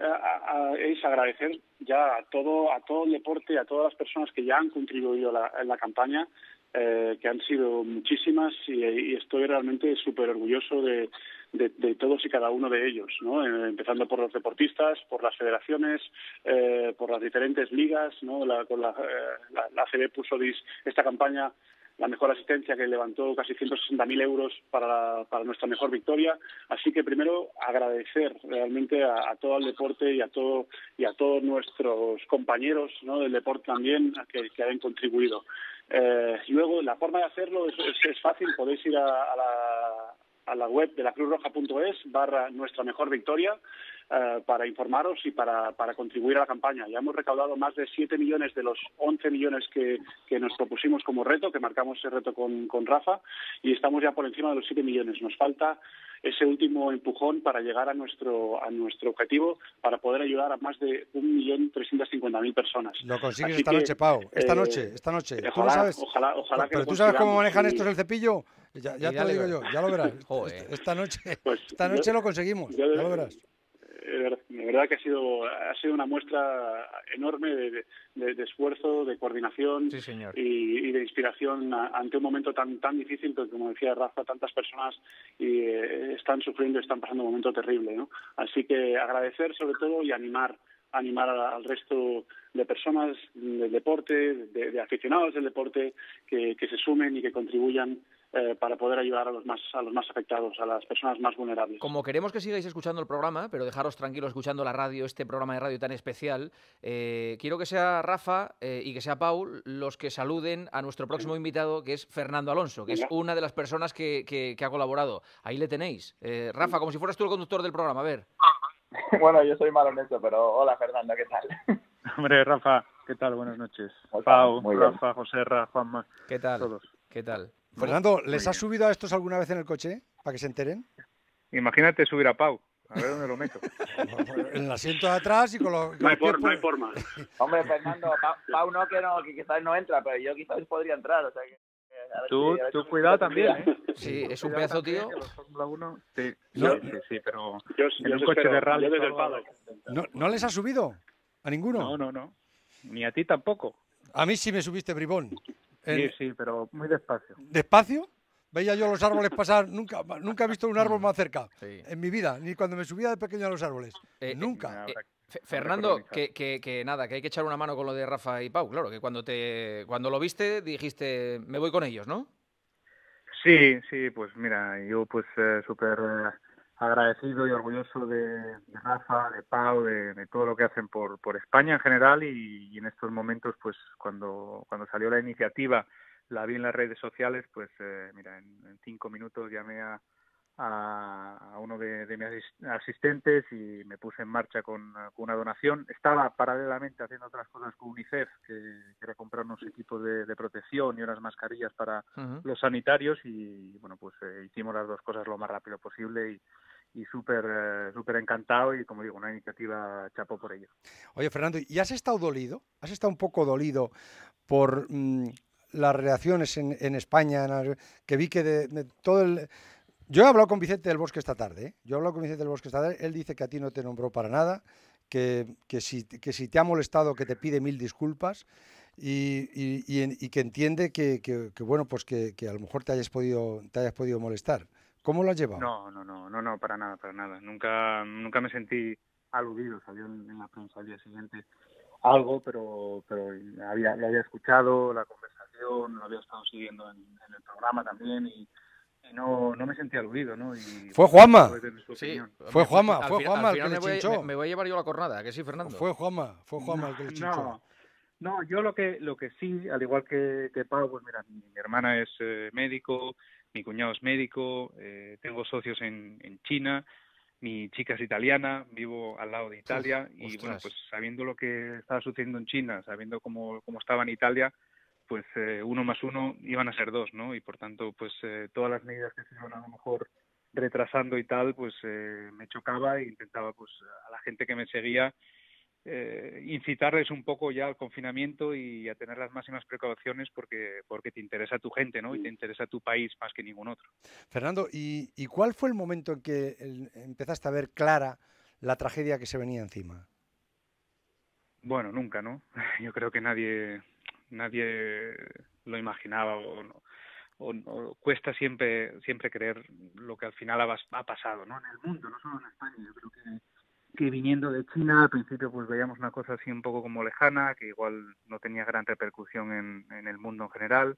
es agradecer ya a todo el deporte, a todas las personas que ya han contribuido en la campaña, que han sido muchísimas, y estoy realmente súper orgulloso de todos y cada uno de ellos, ¿no? Empezando por los deportistas, por las federaciones, por las diferentes ligas, ¿no? La ACB puso esta campaña, la mejor asistencia, que levantó casi 160.000 euros para nuestra mejor victoria. Así que primero agradecer realmente a todo el deporte y a todos nuestros compañeros, ¿no?, del deporte también, que hayan contribuido. Luego, la forma de hacerlo es fácil. Podéis ir a la web de la cruzroja.es/nuestra mejor victoria para informaros y para contribuir a la campaña. Ya hemos recaudado más de 7 millones de los 11 millones que nos propusimos como reto, que marcamos ese reto con Rafa, y estamos ya por encima de los 7 millones. Nos falta ese último empujón para llegar a nuestro objetivo, para poder ayudar a más de 1.350.000 personas. Lo consigues esta noche, Pau. Esta noche. Ojalá, ¿tú lo sabes? Ojalá que... Pero tú sabes cómo manejan estos el cepillo. Ya te lo digo yo, ya lo verás. Esta noche lo conseguimos, ya lo verás. de verdad que ha sido una muestra enorme de esfuerzo, de coordinación, sí, señor, y de inspiración ante un momento tan difícil, porque, como decía Rafa, tantas personas están sufriendo, están pasando un momento terrible, ¿no? Así que agradecer sobre todo y animar al resto de personas del deporte, de aficionados del deporte, que se sumen y que contribuyan para poder ayudar a los más afectados, a las personas más vulnerables. Como queremos que sigáis escuchando el programa, pero dejaros tranquilos escuchando la radio, este programa de radio tan especial, quiero que sea Rafa y que sea Pau los que saluden a nuestro próximo invitado, que es Fernando Alonso, que es una de las personas que ha colaborado. Ahí le tenéis. Rafa, como si fueras tú el conductor del programa, a ver. Bueno, yo soy malo en esto, pero hola, Fernando, ¿qué tal? Hombre, Rafa, ¿qué tal? Buenas noches. Hola, Pau, Rafa, José, Rafa, Juanma, ¿qué tal? Todos. ¿Qué tal? Fernando, ¿les has subido a estos alguna vez en el coche? ¿Para que se enteren? Imagínate subir a Pau. A ver dónde lo meto. En el asiento de atrás y con los... No hay forma. Hombre, Fernando, Pau no, que quizás no entra, pero yo quizás podría entrar. O sea que... Tú cuidado también, ¿eh? Sí, es un pedazo, tío. Sí, pero en un coche de rally... ¿No les ha subido a ninguno? No. Ni a ti tampoco. A mí sí me subiste, bribón. Sí, pero muy despacio. ¿Despacio? Veía yo los árboles pasar, nunca he visto un árbol más cerca, sí, en mi vida, ni cuando me subía de pequeño a los árboles, nunca. Fernando, que hay que echar una mano con lo de Rafa y Pau, claro, que cuando lo viste dijiste, me voy con ellos, ¿no? Sí, pues mira, yo pues súper agradecido y orgulloso de Rafa, de Pau, de todo lo que hacen por España en general, y en estos momentos, pues cuando salió la iniciativa, la vi en las redes sociales, pues mira, en 5 minutos llamé a uno de mis asistentes y me puse en marcha con una donación. Estaba paralelamente haciendo otras cosas con UNICEF, que era comprar unos equipos de protección y unas mascarillas para los sanitarios, y bueno, pues hicimos las dos cosas lo más rápido posible y súper encantado, y como digo, una iniciativa chapó por ello. Oye, Fernando, ¿y has estado dolido? ¿Has estado un poco dolido por las reacciones en España? Que vi que de todo el... Yo he hablado con Vicente del Bosque esta tarde, ¿eh? Él dice que a ti no te nombró para nada, que si te ha molestado, que te pide 1000 disculpas, y que entiende que bueno, pues que a lo mejor te hayas podido molestar. ¿Cómo lo has llevado? No, para nada. Nunca me sentí aludido. Salió en la prensa al día siguiente algo, pero lo había escuchado, la conversación, lo había estado siguiendo en el programa también, y no me sentí aludido, ¿no? Fue Juanma. Sí, fue Juanma el que le chinchó. Me voy a llevar yo la cornada, ¿a que sí, Fernando? Fue Juanma el que le chinchó. No, yo lo que sí, al igual que Pau, pues mira, mi hermana es médico, mi cuñado es médico, tengo socios en China, mi chica es italiana, vivo al lado de Italia, y ostras, bueno, pues sabiendo lo que estaba sucediendo en China, sabiendo cómo estaba en Italia, pues 1 más 1 iban a ser 2, ¿no? Y por tanto, pues todas las medidas que se iban a lo mejor retrasando y tal, pues me chocaba, e intentaba, pues a la gente que me seguía, incitarles un poco ya al confinamiento y a tener las máximas precauciones, porque te interesa tu gente, ¿no? Y te interesa tu país más que ningún otro. Fernando, ¿y cuál fue el momento en que empezaste a ver clara la tragedia que se venía encima? Bueno, nunca, ¿no? Yo creo que nadie lo imaginaba, o cuesta siempre creer lo que al final ha pasado, ¿no? En el mundo, no solo en España. Yo creo que viniendo de China, al principio pues veíamos una cosa así un poco como lejana, que igual no tenía gran repercusión en el mundo en general.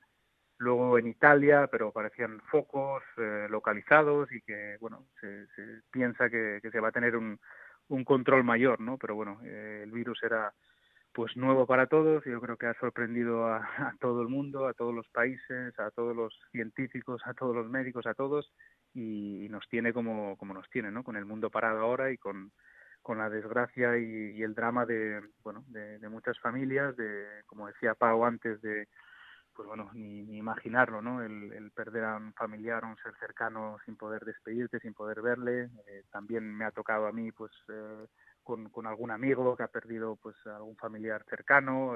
Luego en Italia, pero parecían focos localizados, y que, bueno, se piensa que se va a tener un control mayor, ¿no? Pero bueno, el virus era pues nuevo para todos, y yo creo que ha sorprendido a todo el mundo, a todos los países, a todos los científicos, a todos los médicos, a todos, y nos tiene como nos tiene, ¿no? Con el mundo parado ahora, y con la desgracia y el drama de muchas familias, de, como decía Pau antes, de, pues bueno, ni imaginarlo, ¿no? El perder a un familiar, a un ser cercano, sin poder despedirte, sin poder verle. También me ha tocado a mí, pues con algún amigo que ha perdido pues algún familiar cercano,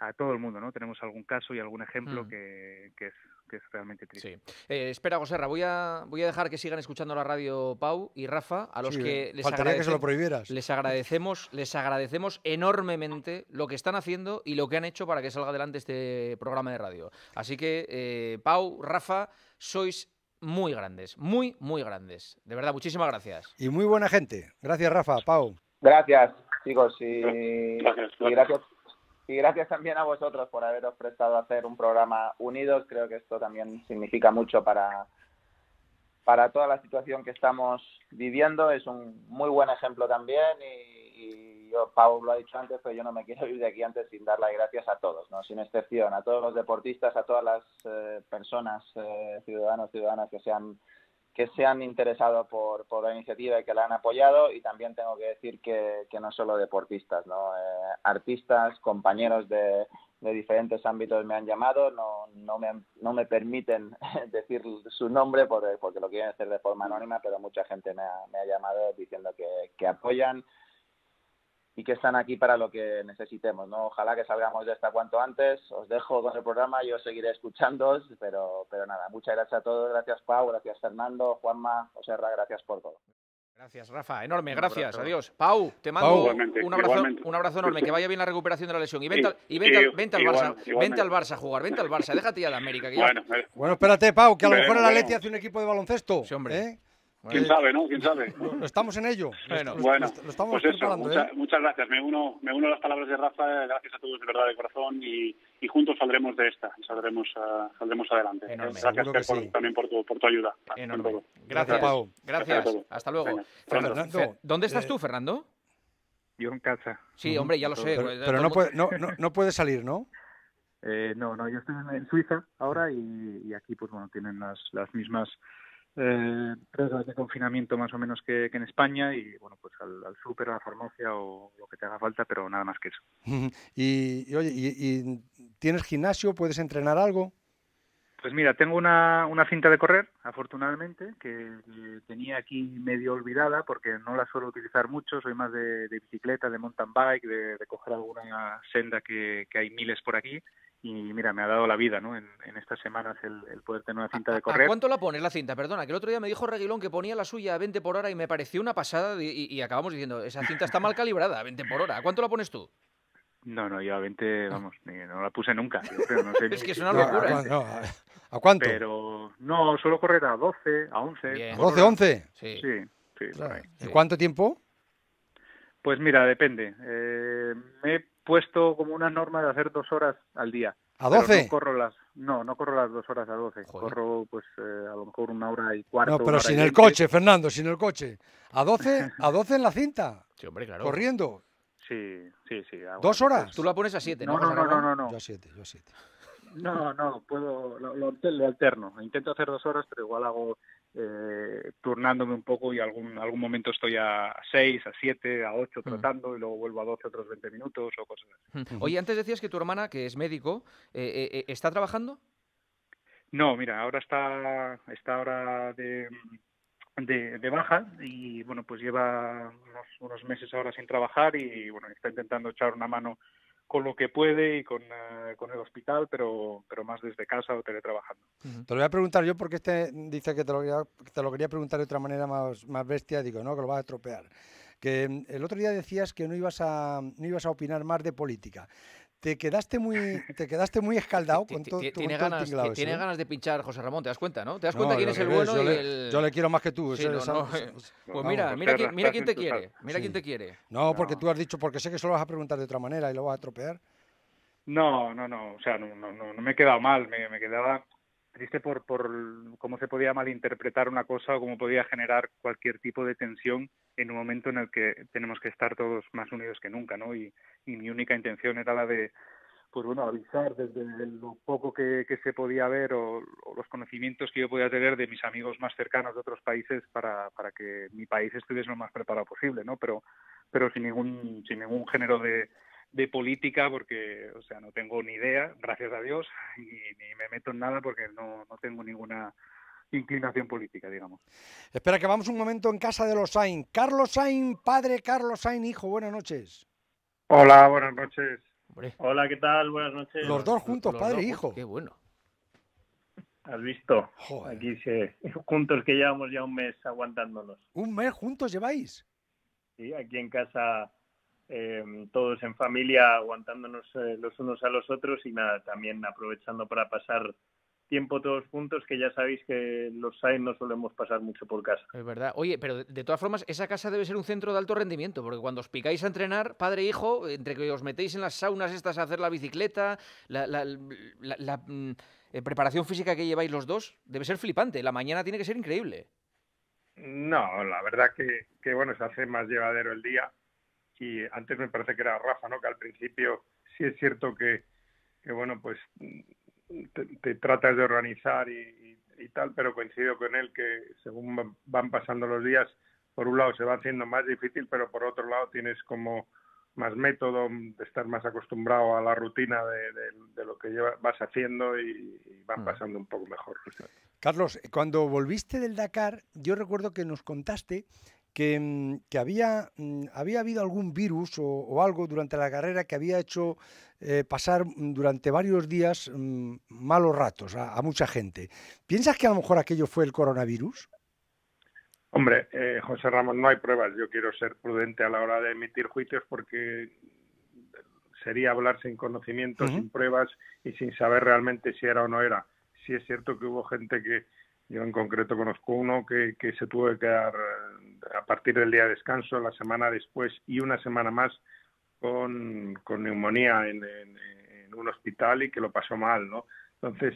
a todo el mundo, ¿no? Tenemos algún caso y algún ejemplo que es que es realmente triste. Sí. Espera, Joserra, voy a dejar que sigan escuchando la radio Pau y Rafa, a los que les agradecemos, que se lo prohibieras. Les agradecemos enormemente lo que están haciendo y lo que han hecho para que salga adelante este programa de radio. Así que, Pau, Rafa, sois muy grandes, muy, muy grandes. De verdad, muchísimas gracias. Y muy buena gente. Gracias, Rafa, Pau. Gracias, chicos, y gracias también a vosotros por haberos prestado a hacer un programa unidos. Creo que esto también significa mucho para toda la situación que estamos viviendo. Es un muy buen ejemplo también y yo, Pablo lo ha dicho antes, pero yo no me quiero ir de aquí antes sin dar las gracias a todos, ¿no? Sin excepción, a todos los deportistas, a todas las personas, ciudadanos, ciudadanas que se han interesado por la iniciativa y que la han apoyado, y también tengo que decir que no solo deportistas, ¿no? Artistas, compañeros de diferentes ámbitos me han llamado, no me permiten decir su nombre porque lo quieren hacer de forma anónima, pero mucha gente me ha llamado diciendo que apoyan y que están aquí para lo que necesitemos, ¿no? Ojalá que salgamos de esta cuanto antes. Os dejo con el programa, yo seguiré escuchándoos, pero nada, muchas gracias a todos, gracias Pau, gracias Fernando, Juanma, Joserra, gracias por todo. Gracias, Rafa, enorme, gracias, adiós. Pau, te mando un abrazo enorme, que vaya bien la recuperación de la lesión. Y vente al Barça a jugar, vente al Barça, déjate ya de América. Que bueno, espérate, Pau, que a lo mejor el Atleti hace un equipo de baloncesto. Sí, hombre. ¿Eh? ¿Quién sabe, no? ¿Quién sabe? Estamos en ello. Bueno, lo estamos preparando, pues eso, muchas gracias. Me uno a las palabras de Rafa. Gracias a todos de verdad, de corazón. Y juntos saldremos de esta. Saldremos adelante. Enorme. Gracias también por tu ayuda. Enorme. Gracias, Pau. Gracias. Hasta luego. Fernando, ¿dónde estás tú, Fernando? Yo en casa. Sí, hombre, ya lo sé. Pero no puedes salir, ¿no? No, yo estoy en Suiza ahora y aquí, pues bueno, tienen las mismas reglas de confinamiento más o menos que en España, y bueno, pues al súper, a la farmacia o lo que te haga falta, pero nada más que eso. Oye, ¿tienes gimnasio? ¿Puedes entrenar algo? Pues mira, tengo una cinta de correr, afortunadamente, que tenía aquí medio olvidada porque no la suelo utilizar mucho. Soy más de bicicleta, de mountain bike, de coger alguna senda que hay miles por aquí. Y mira, me ha dado la vida, ¿no? En estas semanas el poder tener una cinta de correr. ¿A cuánto la pones la cinta? Perdona, que el otro día me dijo Reguilón que ponía la suya a 20 por hora y me pareció una pasada y acabamos diciendo, esa cinta está mal calibrada, a 20 por hora. ¿A cuánto la pones tú? No, yo a 20, vamos, no la puse nunca. Yo creo, no sé, es que es una locura. ¿A cuánto? Pero no, suelo correr a 12, a 11. Bien. ¿12, 11? Sí, claro. ¿Y cuánto tiempo? Pues mira, depende. Me he puesto como una norma de hacer 2 horas al día. ¿A 12? No corro las 2 horas a 12. Joder. Corro pues a lo mejor 1 hora y cuarto. No, pero sin el coche, Fernando, sin el coche. ¿A 12 en la cinta? Sí, hombre, claro. Corriendo. Sí. ¿2 horas? Tú la pones a 7, ¿no? No. Yo a 7, puedo, lo alterno. Intento hacer 2 horas, pero igual hago turnándome un poco y algún momento estoy a 6, a 7, a 8 tratando y luego vuelvo a 12 otros 20 minutos o cosas así. Oye, antes decías que tu hermana, que es médico, ¿está trabajando? No, mira, ahora está ahora de baja y bueno, pues lleva unos meses ahora sin trabajar y bueno, está intentando echar una mano con lo que puede y con el hospital, pero más desde casa o teletrabajando. Te lo voy a preguntar yo porque dice que te lo quería preguntar de otra manera más bestia, digo, no, que lo vas a estropear. Que el otro día decías que no ibas a opinar más de política. Te quedaste muy escaldado con todo. Tiene ganas de pinchar, José Ramón, te das cuenta, ¿no? Te das cuenta quién es el bueno y el... Yo le quiero más que tú. Pues mira quién te quiere. Mira quién te quiere. No, porque tú has dicho, porque sé que solo vas a preguntar de otra manera y lo vas a tropear. No. O sea, no me he quedado mal. Me quedaba triste por cómo se podía malinterpretar una cosa o cómo podía generar cualquier tipo de tensión en un momento en el que tenemos que estar todos más unidos que nunca, ¿no? Y mi única intención era la de, pues bueno, avisar desde lo poco que se podía ver o los conocimientos que yo podía tener de mis amigos más cercanos de otros países para que mi país estuviese lo más preparado posible, ¿no? Pero sin ningún género de política, porque, o sea, no tengo ni idea, gracias a Dios, ni me meto en nada porque no tengo ninguna inclinación política, digamos. Espera, que vamos un momento en casa de los Sainz. Carlos Sainz, padre, Carlos Sainz, hijo, buenas noches. Hola, buenas noches. Hombre. Hola, ¿qué tal? Buenas noches. Los dos juntos, padre e hijo. Qué bueno. Has visto. Joder. Aquí juntos, que llevamos ya un mes aguantándonos. ¿Un mes juntos lleváis? Sí, aquí en casa, todos en familia, aguantándonos los unos a los otros, y nada, también aprovechando para pasar tiempo todos juntos, que ya sabéis que los Sainz no solemos pasar mucho por casa. Es verdad. Oye, pero de todas formas, esa casa debe ser un centro de alto rendimiento, porque cuando os picáis a entrenar, padre e hijo, entre que os metéis en las saunas estas a hacer la bicicleta, la preparación física que lleváis los dos, debe ser flipante. La mañana tiene que ser increíble. No, la verdad que bueno, se hace más llevadero el día. Y antes me parece que era Rafa, ¿no? Que al principio sí es cierto que bueno, pues te tratas de organizar y tal, pero coincido con él que según van pasando los días, por un lado se va haciendo más difícil, pero por otro lado tienes como más método, de estar más acostumbrado a la rutina de lo que vas haciendo y van pasando un poco mejor. Carlos, cuando volviste del Dakar, yo recuerdo que nos contaste que había habido algún virus o algo durante la carrera que había hecho pasar durante varios días malos ratos a mucha gente. ¿Piensas que a lo mejor aquello fue el coronavirus? Hombre, José Ramón, no hay pruebas. Yo quiero ser prudente a la hora de emitir juicios porque sería hablar sin conocimiento, sin pruebas y sin saber realmente si era o no era. Sí es cierto que hubo gente que... Yo en concreto conozco uno que se tuvo que quedar a partir del día de descanso, la semana después y una semana más con neumonía en un hospital y que lo pasó mal, ¿no? Entonces,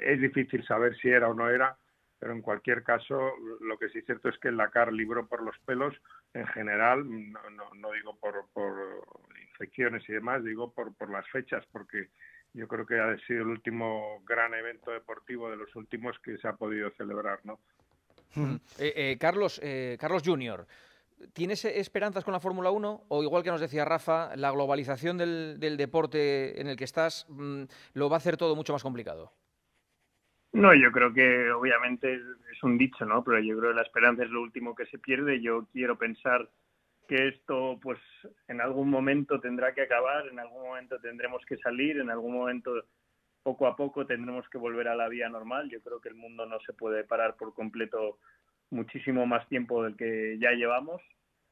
es difícil saber si era o no era, pero en cualquier caso, lo que sí es cierto es que el Dakar libró por los pelos en general, no digo por infecciones y demás, digo por las fechas, porque... Yo creo que ha sido el último gran evento deportivo de los últimos que se ha podido celebrar, ¿no? Carlos Junior, ¿tienes esperanzas con la Fórmula 1? O igual que nos decía Rafa, la globalización del deporte en el que estás lo va a hacer todo mucho más complicado. No, yo creo que obviamente es un dicho, ¿no? Pero yo creo que la esperanza es lo último que se pierde. Yo quiero pensar que esto pues en algún momento tendrá que acabar, en algún momento tendremos que salir, en algún momento poco a poco tendremos que volver a la vía normal. Yo creo que el mundo no se puede parar por completo muchísimo más tiempo del que ya llevamos,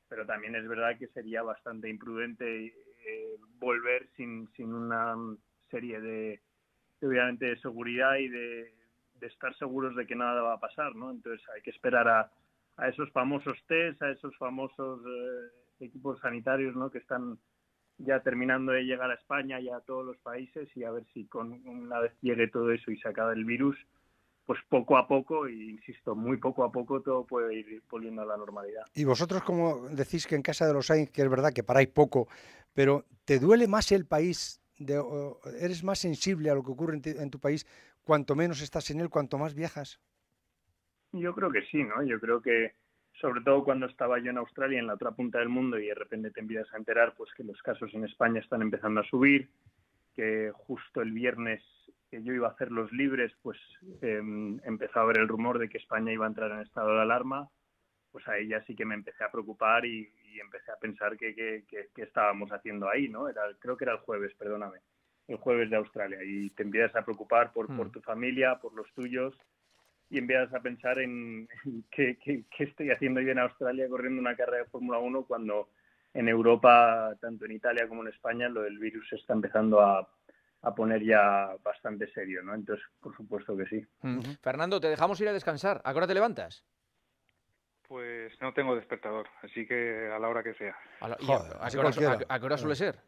pero también es verdad que sería bastante imprudente volver sin una serie de obviamente de seguridad y de estar seguros de que nada va a pasar, ¿no? Entonces hay que esperar a esos famosos tests, a esos famosos equipos sanitarios, ¿no? Que están ya terminando de llegar a España y a todos los países, y a ver si una vez llegue todo eso y se acabe el virus, pues poco a poco, e insisto, muy poco a poco, todo puede ir volviendo a la normalidad. Y vosotros, como decís que en casa de los Sainz, que es verdad que paráis poco, pero ¿te duele más el país? ¿Eres más sensible a lo que ocurre en tu país cuanto menos estás en él, cuanto más viajas? Yo creo que sí, ¿no? Yo creo que, sobre todo cuando estaba yo en Australia, en la otra punta del mundo, y de repente te empiezas a enterar pues que los casos en España están empezando a subir, que justo el viernes que yo iba a hacer los libres, pues empezó a haber el rumor de que España iba a entrar en estado de alarma, pues ahí ya sí que me empecé a preocupar y empecé a pensar que estábamos haciendo ahí, ¿no? Creo que era el jueves, perdóname, el jueves de Australia, y te empiezas a preocupar por tu familia, por los tuyos, y empiezas a pensar en qué estoy haciendo yo en Australia corriendo una carrera de Fórmula 1 cuando en Europa, tanto en Italia como en España, lo del virus se está empezando a poner ya bastante serio, ¿no? Entonces, por supuesto que sí. Fernando, te dejamos ir a descansar. ¿A qué hora te levantas? Pues no tengo despertador, así que a la hora que sea. Joder, ¿a qué hora suele ser?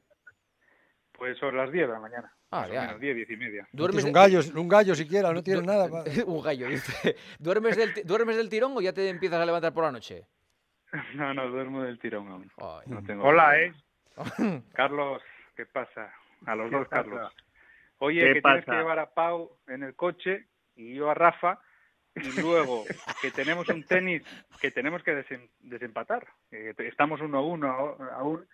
Pues sobre las 10 de la mañana. Ah, ya. Menos 10, 10 y media. ¿Duermes un gallo siquiera, no tienes nada. Padre. Un gallo, dice. ¿Duermes del tirón o ya te empiezas a levantar por la noche? No, duermo del tirón aún. Ay, no tengo Hola. Carlos, ¿qué pasa? A los dos, Carlos. Oye, que tienes que llevar a Pau en el coche y yo a Rafa, y luego que tenemos un tenis que tenemos que desempatar. Estamos 1-1 aún.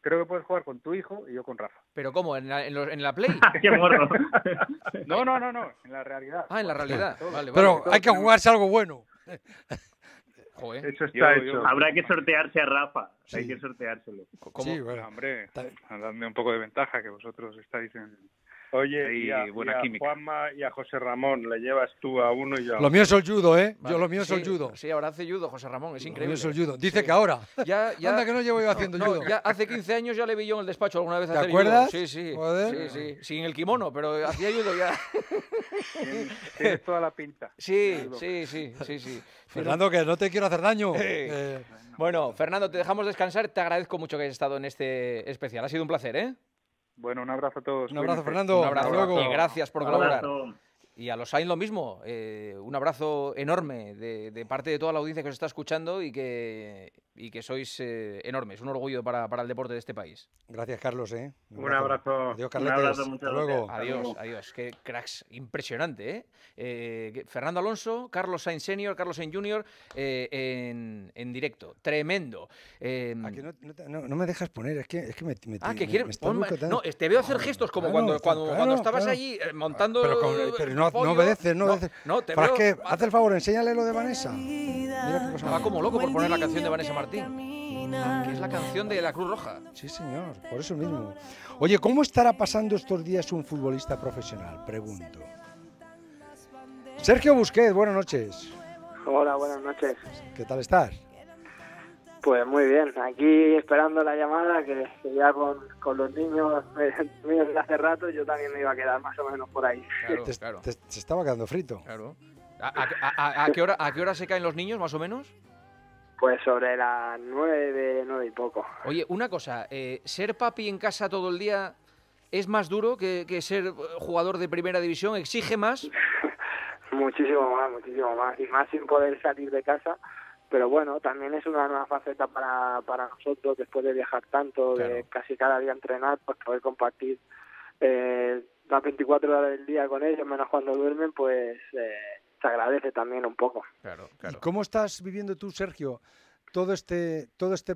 Creo que puedes jugar con tu hijo y yo con Rafa. ¿Pero cómo? ¿En la Play? ¡Qué morro! No, en la realidad. Ah, en la realidad. Vale. Pero hay que jugarse algo bueno. Joder. Eso está hecho. Habrá que sortearse a Rafa. Sí. Hay que sorteárselo. ¿Cómo? Sí, bueno, hombre, dadme un poco de ventaja que vosotros estáis en... Oye, y a Juanma y a José Ramón le llevas tú a uno y yo a otro. Lo mío es el judo, ¿eh? Vale. Yo lo mío es el judo. Sí, ahora hace judo José Ramón, es increíble. Lo mío es el judo. Dice que ahora. Ya, anda que no llevo yo haciendo judo. Ya hace 15 años ya le vi yo en el despacho alguna vez. ¿Te acuerdas? Judo. Sí. Joder. Sí. Sin el kimono, pero hacía judo ya. Tienes toda la pinta. Sí. Fernando, que no te quiero hacer daño. Bueno, Fernando, te dejamos descansar. Te agradezco mucho que hayas estado en este especial. Ha sido un placer, ¿eh? Bueno, un abrazo a todos. Un abrazo, Fernando. Un abrazo. Luego. Y gracias por colaborar. Y a los Sainz lo mismo. Un abrazo enorme de parte de toda la audiencia que os está escuchando y que sois enormes. Un orgullo para el deporte de este país. Gracias, Carlos. Un abrazo. Adiós, Carletes. Un abrazo, muchas gracias. Adiós. Qué cracks. Impresionante, ¿eh? Fernando Alonso, Carlos Sainz Senior, Carlos Sainz Junior en directo. Tremendo. Aquí no me dejas poner. Es que me está No, te veo hacer gestos como cuando estabas allí montando... Pero no obedeces, no obedeces. No, haz el favor, enséñale lo de Vanessa. Mira qué cosa. Va como loco por poner la canción de Vanessa Martín, que es la canción de la Cruz Roja. Sí, señor, por eso mismo. Oye, ¿cómo estará pasando estos días un futbolista profesional? Pregunto. Sergio Busquets, buenas noches. Hola, buenas noches. ¿Qué tal estás? Pues muy bien, aquí esperando la llamada, que ya con los niños desde hace rato yo también me iba a quedar más o menos por ahí. Claro. Se estaba quedando frito. Claro. ¿A qué hora se caen los niños, más o menos? Pues sobre las 9 y poco. Oye, una cosa, ¿ser papi en casa todo el día es más duro que ser jugador de primera división? ¿Exige más? Muchísimo más. Y más sin poder salir de casa. Pero bueno, también es una nueva faceta para nosotros, después de viajar tanto, claro, de casi cada día entrenar, pues poder compartir las 24 horas del día con ellos, menos cuando duermen, pues se agradece también un poco. Claro. ¿Y cómo estás viviendo tú, Sergio, todo este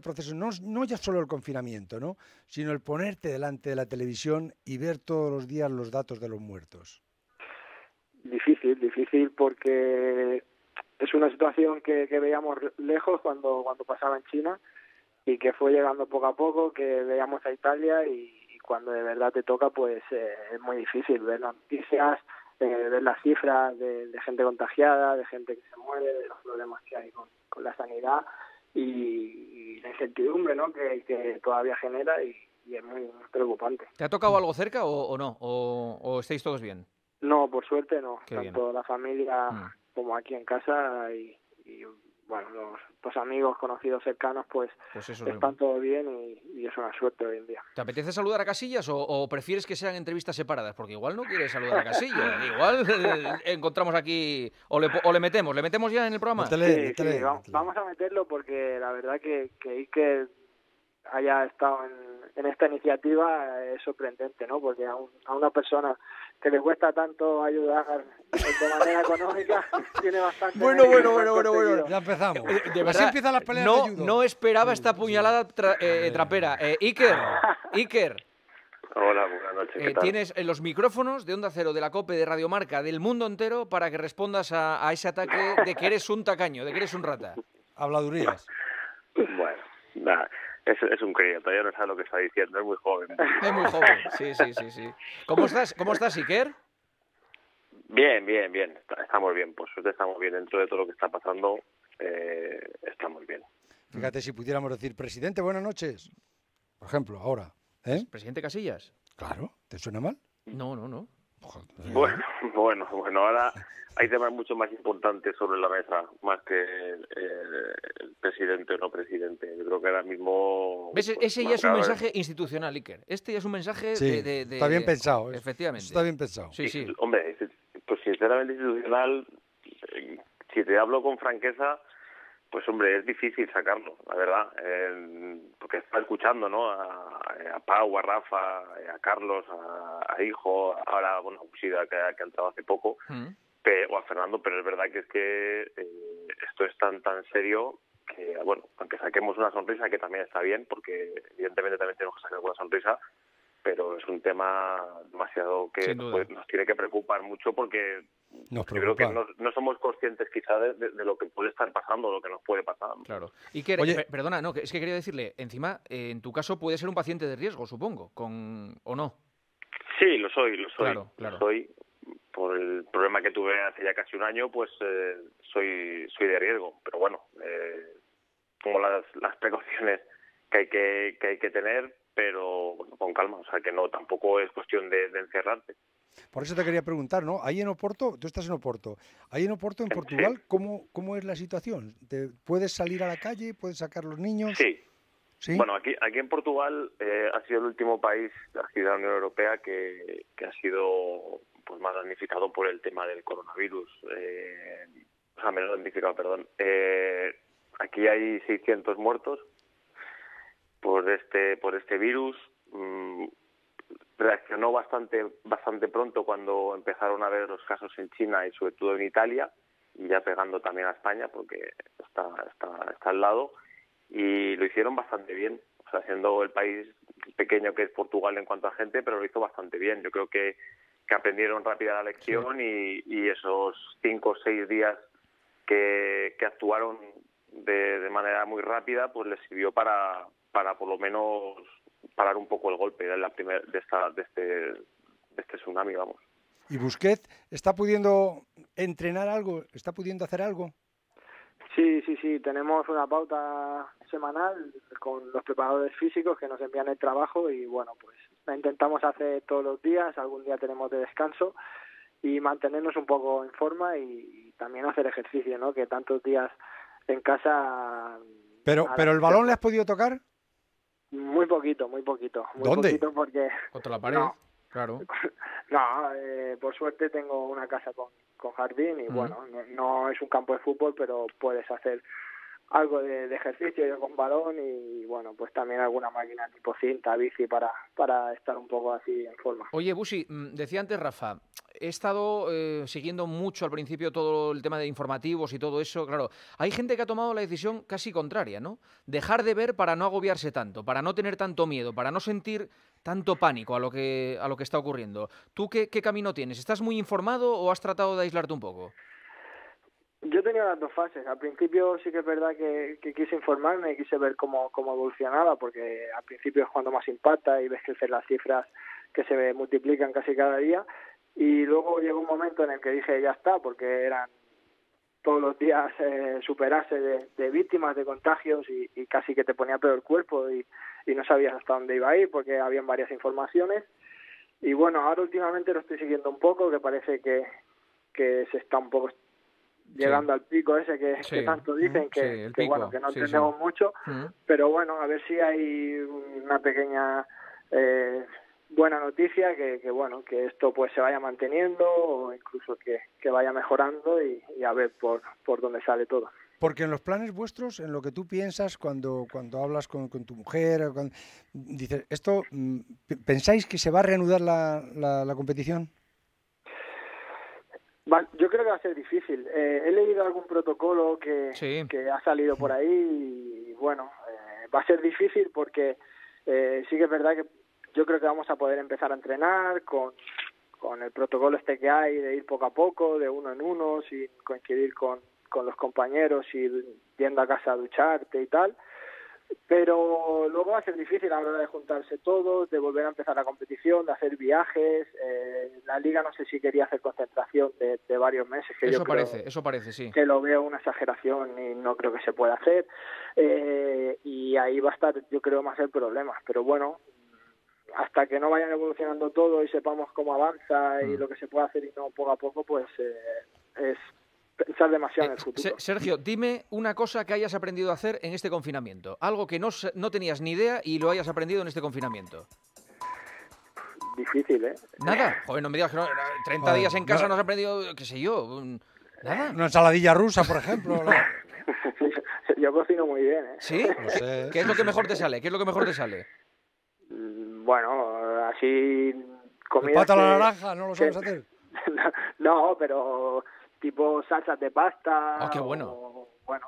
proceso? No ya solo el confinamiento, ¿no?, sino el ponerte delante de la televisión y ver todos los días los datos de los muertos. Difícil porque... es una situación que veíamos lejos cuando pasaba en China y que fue llegando poco a poco, que veíamos a Italia y cuando de verdad te toca, pues es muy difícil ver las noticias, ver las cifras de gente contagiada, de gente que se muere, de los problemas que hay con la sanidad y la incertidumbre, ¿no?, que todavía genera y es muy preocupante. ¿Te ha tocado algo cerca o no? ¿O estáis todos bien? No, por suerte no. Qué tanto bien. La familia... como aquí en casa y bueno, los amigos, conocidos, cercanos, pues están todo bien y es una suerte hoy en día. ¿Te apetece saludar a Casillas o prefieres que sean entrevistas separadas? Porque igual no quieres saludar a Casillas, igual encontramos aquí o le metemos. ¿Le metemos ya en el programa? Sí, vamos a meterlo porque la verdad que Iker haya estado en esta iniciativa es sorprendente, ¿no? Porque a una persona que le cuesta tanto ayudar de manera económica tiene bastante... Bueno, ya empezamos. De verdad, así empiezan las peleas de judo. No esperaba esta puñalada trapera. Iker. Hola, buenas noches, ¿qué tal? Tienes los micrófonos de Onda Cero, de la COPE, de Radiomarca, del mundo entero, para que respondas a ese ataque de que eres un tacaño, de que eres un rata. Habladurías. Bueno, nada... Es un crío, todavía no sabe lo que está diciendo, es muy joven. Es muy joven, sí. ¿Cómo estás, Iker? Bien. Estamos bien, por suerte estamos bien. Dentro de todo lo que está pasando, estamos bien. Fíjate si pudiéramos decir, presidente, buenas noches. Por ejemplo, ahora. ¿Presidente Casillas? Claro, ¿te suena mal? No. Joder. Bueno, ahora hay temas mucho más importantes sobre la mesa, más que el presidente o no presidente. Yo creo que ahora mismo... ¿Ves? Pues, ese ya es un mensaje institucional, Iker. Este ya es un mensaje de... Está bien pensado. Efectivamente. Está bien pensado. Sí. Hombre, pues sinceramente institucional, si te hablo con franqueza, pues hombre, es difícil sacarlo, la verdad. Porque está escuchando, ¿no?, a Pau, a Rafa, a Carlos, a Hijo, ahora, bueno, a Usida, que ha entrado hace poco, o a Fernando, pero es verdad que esto es tan serio que, bueno, aunque saquemos una sonrisa, que también está bien, porque evidentemente también tenemos que sacar una sonrisa, pero es un tema demasiado que nos tiene que preocupar mucho porque... Yo creo que no somos conscientes quizá de lo que puede estar pasando, lo que nos puede pasar. Claro. Y que, oye, perdona, no, es que quería decirle, encima, en tu caso puede ser un paciente de riesgo, supongo, ¿o no? Sí, lo soy. Claro. Lo soy. Por el problema que tuve hace ya casi un año, pues soy de riesgo. Pero bueno, como las precauciones que hay que tener, pero bueno, con calma. O sea, que no, tampoco es cuestión de encerrarte. Por eso te quería preguntar, ¿no? Ahí en Oporto, tú estás en Oporto. Ahí en Oporto, en Portugal, sí. ¿Cómo es la situación? ¿Puedes salir a la calle? ¿Puedes sacar los niños? Sí. ¿Sí? Bueno, aquí en Portugal ha sido el último país de la Unión Europea que ha sido pues más damnificado por el tema del coronavirus. O sea, menos damnificado, perdón. Aquí hay 600 muertos por este virus. Reaccionó bastante pronto cuando empezaron a ver los casos en China y sobre todo en Italia, y ya pegando también a España porque está al lado. Y lo hicieron bastante bien, o sea, siendo el país pequeño que es Portugal en cuanto a gente, pero lo hizo bastante bien. Yo creo que aprendieron rápida la lección, sí. y esos 5 o 6 días que actuaron de manera muy rápida, pues les sirvió para por lo menos parar un poco el golpe de este tsunami, vamos. ¿Y Busquets está pudiendo entrenar algo? ¿Está pudiendo hacer algo? Sí. Tenemos una pauta semanal con los preparadores físicos que nos envían el trabajo y, bueno, pues la intentamos hacer todos los días. Algún día tenemos de descanso y mantenernos un poco en forma y también hacer ejercicio, ¿no? Que tantos días en casa... ¿Pero el balón le has podido tocar? Muy poquito. ¿Dónde? Poquito porque... ¿Contra la pared? No. Claro. No, por suerte tengo una casa con jardín y bueno, no es un campo de fútbol, pero puedes hacer algo de ejercicio, yo con balón y bueno, pues también alguna máquina tipo cinta, bici para estar un poco así en forma. Oye, Busi, decía antes Rafa, he estado siguiendo mucho al principio todo el tema de informativos y todo eso, claro, hay gente que ha tomado la decisión casi contraria, ¿no? Dejar de ver para no agobiarse tanto, para no tener tanto miedo, para no sentir tanto pánico a lo que está ocurriendo. ¿Tú qué camino tienes? ¿Estás muy informado o has tratado de aislarte un poco? Yo he tenido las dos fases. Al principio sí que es verdad que quise informarme y quise ver cómo evolucionaba, porque al principio es cuando más impacta y ves crecer las cifras que se multiplican casi cada día. Y luego llegó un momento en el que dije ya está, porque eran todos los días superarse de víctimas, de contagios y casi que te ponía peor el cuerpo y no sabías hasta dónde iba a ir porque habían varias informaciones. Y bueno, ahora últimamente lo estoy siguiendo un poco, que parece que se está un poco... llegando al pico ese que tanto dicen que bueno, que no entendemos mucho, pero bueno, a ver si hay una pequeña buena noticia que bueno, que esto pues se vaya manteniendo o incluso que vaya mejorando y a ver por dónde sale todo. Porque en los planes vuestros, en lo que tú piensas cuando hablas con tu mujer, dices esto, ¿pensáis que se va a reanudar la competición? Yo creo que va a ser difícil. He leído algún protocolo que ha salido por ahí y bueno, va a ser difícil porque sí que es verdad que yo creo que vamos a poder empezar a entrenar con el protocolo este que hay de ir poco a poco, de uno en uno, sin coincidir con los compañeros, ir yendo a casa a ducharte y tal. Pero luego va a ser difícil a la hora de juntarse todos, de volver a empezar la competición, de hacer viajes. La Liga no sé si quería hacer concentración de varios meses. Que eso yo parece, creo, eso parece, sí. Que lo veo una exageración y no creo que se pueda hacer. Y ahí va a estar, yo creo, más el problema. Pero bueno, hasta que no vayan evolucionando todo y sepamos cómo avanza y lo que se puede hacer y no poco a poco, pues es... pensar demasiado en el futuro. Sergio, dime una cosa que hayas aprendido a hacer en este confinamiento. Algo que no tenías ni idea y lo hayas aprendido en este confinamiento. Difícil, ¿eh? Nada. Joder, no me digas que no. 30 días en casa no has aprendido, qué sé yo, nada. Una ensaladilla rusa, por ejemplo. ¿No? Yo cocino muy bien, ¿eh? ¿Sí? No sé. ¿Qué es lo que mejor te sale? Bueno, así... comida. ¿Pata la naranja? ¿No lo sabes hacer? No, pero... tipo salsas de pasta, qué bueno. O bueno,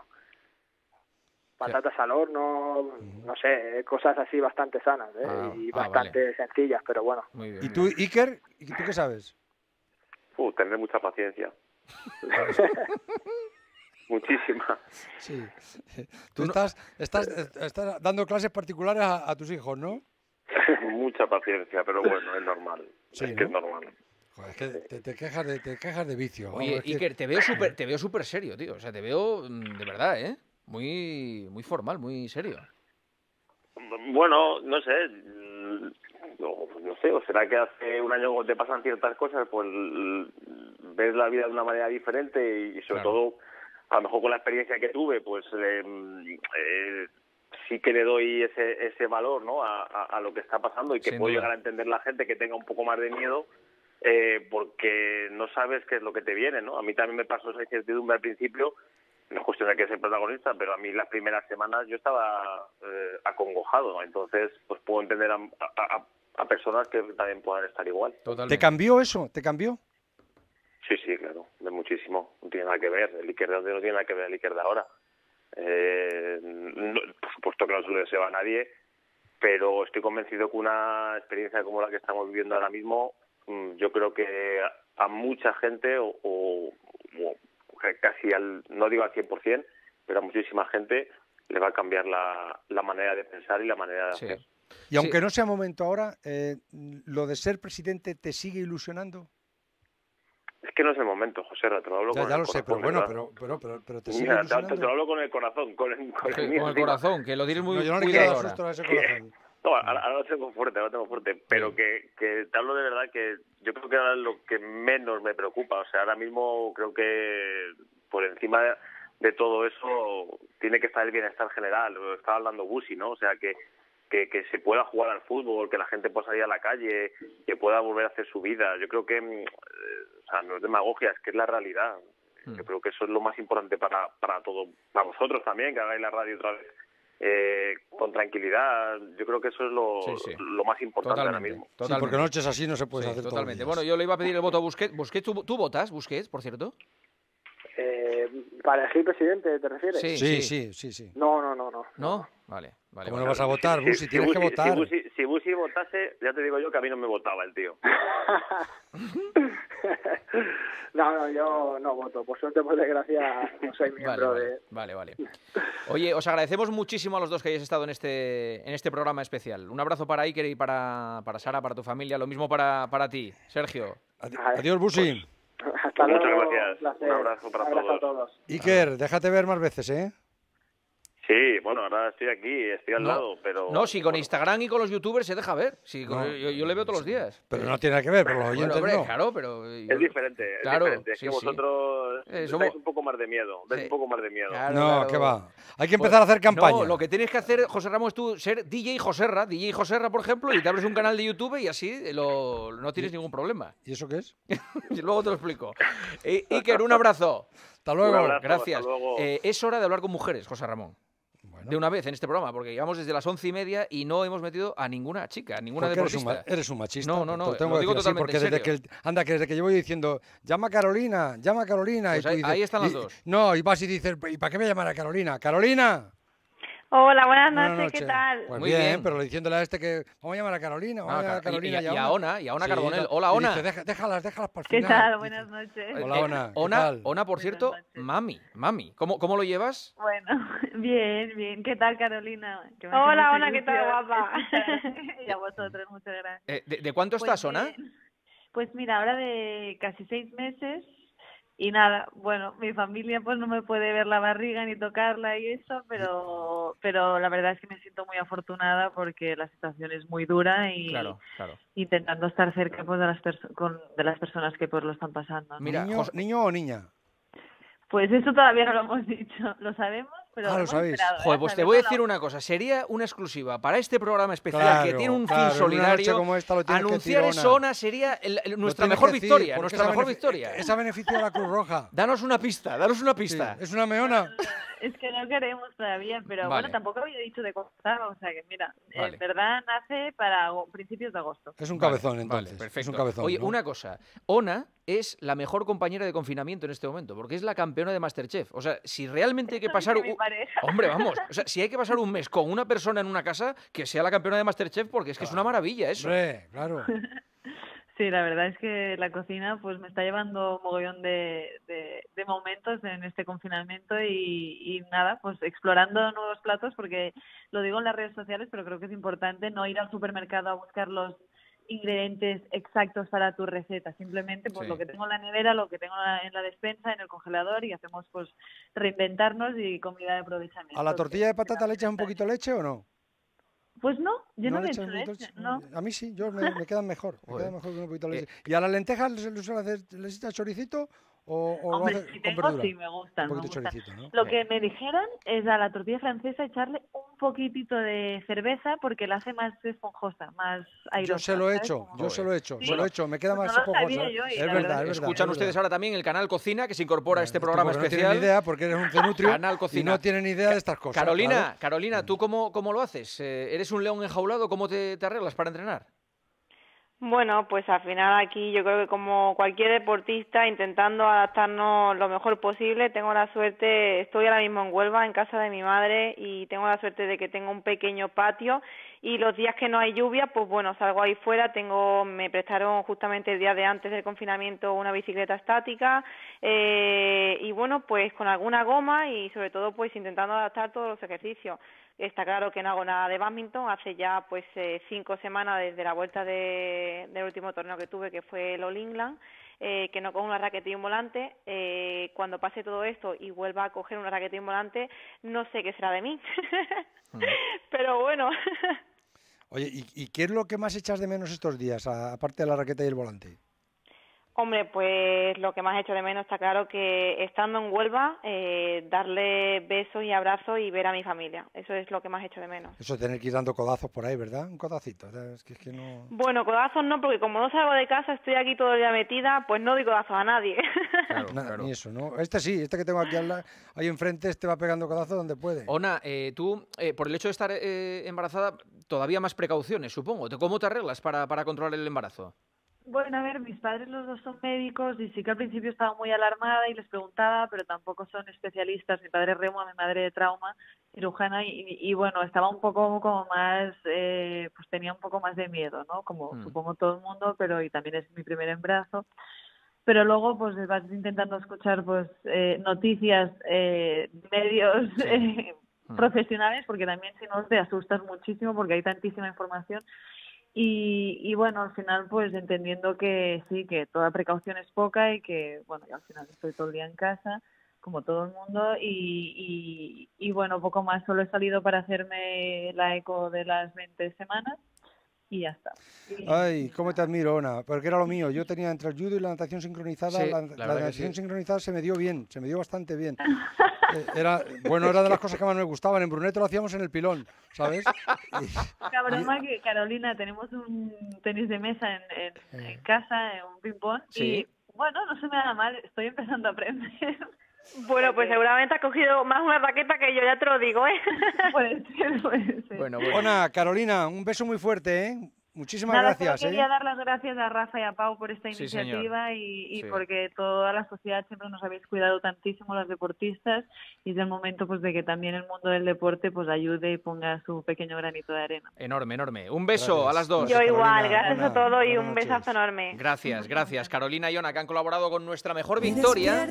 patatas al horno, no sé, cosas así bastante sanas, ¿eh? Y bastante sencillas, pero bueno. Muy bien. ¿Y tú, Iker? ¿Y tú qué sabes? Tener mucha paciencia. Muchísima. Sí. Tú estás dando clases particulares a tus hijos, ¿no? Mucha paciencia, pero bueno, es normal. Sí, es que es normal. Joder, es que te quejas de vicio. Oye, vamos, Iker, te veo súper serio, tío. O sea, te veo de verdad, ¿eh? Muy, muy formal, muy serio. Bueno, no sé. No sé, o será que hace un año te pasan ciertas cosas, pues ves la vida de una manera diferente y sobre todo, a lo mejor con la experiencia que tuve, pues sí que le doy ese valor, ¿no? A lo que está pasando y que puedo llegar a entender la gente que tenga un poco más de miedo, porque no sabes qué es lo que te viene, ¿no? A mí también me pasó esa incertidumbre al principio. No es cuestión de que sea protagonista, pero a mí las primeras semanas yo estaba acongojado, ¿no? Entonces, pues puedo entender a personas que también puedan estar igual. Totalmente. ¿Te cambió eso? ¿Te cambió? Sí, claro, de muchísimo. No tiene nada que ver. El Iker de antes no tiene nada que ver el Iker de ahora. No, por supuesto que no se lo deseo a nadie, pero estoy convencido que una experiencia como la que estamos viviendo ahora mismo, yo creo que a mucha gente, o casi al, no digo al 100%, pero a muchísima gente le va a cambiar la manera de pensar y la manera de hacer. Y aunque no sea momento ahora, ¿lo de ser presidente te sigue ilusionando? Es que no es el momento, José, te lo hablo con el corazón. Ya lo sé, pero bueno, pero te sigue ilusionando. Te lo hablo con el corazón, con el corazón, que lo diré muy cuidado ahora. No, ahora lo tengo fuerte, pero que te hablo de verdad que yo creo que ahora es lo que menos me preocupa. O sea, ahora mismo creo que por encima de todo eso tiene que estar el bienestar general. Lo estaba hablando Busi, ¿no? O sea, que se pueda jugar al fútbol, que la gente pueda salir a la calle, que pueda volver a hacer su vida. Yo creo que, o sea, no es demagogia, es que es la realidad. Yo creo que eso es lo más importante para todos, para vosotros también, que hagáis la radio otra vez. Con tranquilidad, yo creo que eso es lo más importante ahora mismo. Sí, porque noches así no se puede hacer totalmente. Bueno, yo le iba a pedir el voto a Busquets. Busquets, ¿tú votas, Busquets, por cierto? ¿Para elegir presidente te refieres? Sí. No. ¿No? Vale. Bueno, vas a votar, Busi, tienes que votar. Si Busi votase, ya te digo yo que a mí no me votaba el tío. No, yo no voto. Por suerte, por desgracia, no soy miembro de... Vale. Oye, os agradecemos muchísimo a los dos que hayáis estado en este programa especial. Un abrazo para Iker y para Sara, para tu familia. Lo mismo para ti, Sergio. Adiós, Busi. Hasta luego. Muchas gracias. Un abrazo para todos. Iker, déjate ver más veces, ¿eh? Sí, bueno, ahora estoy aquí, estoy al lado, pero... No, si con Instagram y con los youtubers se deja ver. Si con... yo le veo todos los días. Pero no tiene nada que ver, pero los oyentes no. Claro, pero... Es diferente, es diferente. Es que vosotros tenéis un poco más de miedo, tenéis un poco más de miedo. Claro, que va. Hay que empezar a hacer campaña. No, lo que tienes que hacer, José Ramos, es tú ser DJ Joserra, por ejemplo, y te abres un canal de YouTube y así no tienes ningún problema. ¿Y eso qué es? Luego te lo explico. Iker, un abrazo. Hasta luego. Un abrazo, gracias. Hasta luego. Es hora de hablar con mujeres, José Ramón. Bueno. De una vez en este programa, porque llevamos desde las 11:30 y no hemos metido a ninguna chica, a ninguna deportista. Eres un machista. No, tengo lo digo totalmente en serio. Desde que llevo diciendo, llama a Carolina. Pues y tú dices, ahí están las dos. No, y vas y dices, ¿y para qué voy a llamar a Carolina? ¡Carolina! Hola, buenas noches, ¿qué tal? Pues muy bien, pero diciéndole a este que vamos a llamar a Carolina, y a Ona Carbonell. Hola, Ona. Dice, déjalas para el final. ¿Qué tal? Buenas noches. Hola, Ona. Ona, por cierto, mami. ¿Cómo lo llevas? Bueno, bien. ¿Qué tal, Carolina? Hola, Ona, ¿qué tal, guapa? Y a vosotros, muchas gracias. ¿De cuánto estás, Ona? Pues mira, ahora de casi 6 meses. Y nada, bueno, mi familia pues no me puede ver la barriga ni tocarla y eso, pero la verdad es que me siento muy afortunada porque la situación es muy dura y intentando estar cerca pues, de las personas que pues lo están pasando, ¿no? Mira, ¿niño o niña? Pues eso todavía no lo hemos dicho, lo sabemos. Pero lo sabéis. Joder, pues te voy a decir una cosa. Sería una exclusiva para este programa especial que tiene un fin solidario. Como esta, anunciar eso, Ona, sería nuestra mejor victoria. Nuestra mejor victoria. Esa beneficia a la Cruz Roja. Danos una pista. Sí. Es una meona. Es que no queremos todavía, pero bueno, tampoco había dicho de costar, o sea que mira, en verdad nace para principios de agosto. Es un cabezón, entonces. Perfecto. Es un cabezón. Oye, una cosa. Ona es la mejor compañera de confinamiento en este momento, porque es la campeona de Masterchef. O sea, si realmente hay que pasar... Hombre, vamos. O sea, si hay que pasar un mes con una persona en una casa, que sea la campeona de Masterchef, porque es que es una maravilla eso. Hombre, claro. Sí, la verdad es que la cocina pues me está llevando un mogollón de momentos en este confinamiento y nada, pues explorando nuevos platos, porque lo digo en las redes sociales, pero creo que es importante no ir al supermercado a buscar los ingredientes exactos para tu receta, simplemente pues sí, lo que tengo en la nevera, lo que tengo en la despensa, en el congelador, y hacemos pues reinventarnos y comida de aprovechamiento. ¿A la tortilla de patata le echas un poquito de leche o no? Pues no, yo no le echo leche, ¿no? A mí sí, yo me quedan mejor, me quedan mejor con un poquito de leche. ¿Y a las lentejas les echas choricito? Hombre, si tengo, sí, me gustan. ¿No? Lo que me dijeron es a la tortilla francesa echarle un poquitito de cerveza porque la hace más esponjosa, más airosa. Yo se lo he hecho, se lo he hecho, me queda más esponjosa. Es verdad, escuchan ustedes ahora también el Canal Cocina, que se incorpora a este programa especial. No tienen idea, porque eres un cenutrio, Canal Cocina, y no tienen idea de estas cosas. Carolina, ¿vale? Carolina, ¿tú cómo lo haces? ¿Eres un león enjaulado? ¿Cómo te arreglas para entrenar? Bueno, pues al final aquí yo creo que como cualquier deportista, intentando adaptarnos lo mejor posible. Tengo la suerte, estoy ahora mismo en Huelva, en casa de mi madre, y tengo la suerte de que tengo un pequeño patio, y los días que no hay lluvia, pues bueno, salgo ahí fuera. Me prestaron justamente el día de antes del confinamiento una bicicleta estática, y bueno, pues con alguna goma y sobre todo pues intentando adaptar todos los ejercicios. Está claro que no hago nada de bádminton, hace ya pues 5 semanas desde la vuelta del último torneo que tuve, que fue el All England, que no cojo una raqueta y un volante. Cuando pase todo esto y vuelva a coger una raqueta y un volante, no sé qué será de mí, pero bueno. Oye, ¿y qué es lo que más echas de menos estos días, aparte de la raqueta y el volante? Hombre, pues lo que más he hecho de menos está claro que estando en Huelva, darle besos y abrazos y ver a mi familia. Eso es lo que más he hecho de menos. Eso de tener que ir dando codazos por ahí, ¿verdad? Un codacito. Es que no... Bueno, codazos no, porque como no salgo de casa, estoy aquí todo el día metida, pues no doy codazos a nadie. Claro, claro. Ni eso, ¿no? Este sí, este que tengo aquí ahí enfrente, este va pegando codazos donde puede. Ona, tú, por el hecho de estar embarazada, todavía más precauciones, supongo. ¿Cómo te arreglas para controlar el embarazo? Bueno, a ver, mis padres los dos son médicos y sí que al principio estaba muy alarmada y les preguntaba, pero tampoco son especialistas. Mi padre es reuma, mi madre de trauma, cirujana, y bueno, estaba un poco como más, pues tenía un poco más de miedo, ¿no? Como supongo todo el mundo, pero y también es mi primer embarazo. Pero luego pues vas intentando escuchar pues noticias, medios... profesionales, porque también si no te asustas muchísimo porque hay tantísima información. Y bueno, al final pues entendiendo que sí, que toda precaución es poca y que bueno, yo al final estoy todo el día en casa, como todo el mundo, y bueno, poco más, solo he salido para hacerme la eco de las 20 semanas y ya está. Ay, cómo te admiro, Ona, porque era lo mío. Yo tenía entre el judo y la natación sincronizada, sí, la natación sincronizada se me dio bien, se me dio bastante bien. Era de las cosas que más me gustaban. En Bruneto lo hacíamos en el pilón, ¿sabes? Cabrón, que Carolina, tenemos un tenis de mesa en casa, en un ping-pong, ¿sí? Y bueno, no se me da mal, estoy empezando a aprender. Bueno, pues seguramente has cogido más una raqueta que yo, ya te lo digo, ¿eh? Puede ser. Bueno. Ona, Carolina, un beso muy fuerte, ¿eh? Muchísimas gracias. Quería dar las gracias a Rafa y a Pau por esta iniciativa, sí, y porque toda la sociedad siempre nos habéis cuidado tantísimo los deportistas, y es el momento pues de que también el mundo del deporte pues ayude y ponga su pequeño granito de arena. Enorme, enorme. Un beso a las dos. Yo igual, gracias a todos y un besazo enorme. Gracias, gracias Carolina y Ona, que han colaborado con Nuestra Mejor Victoria,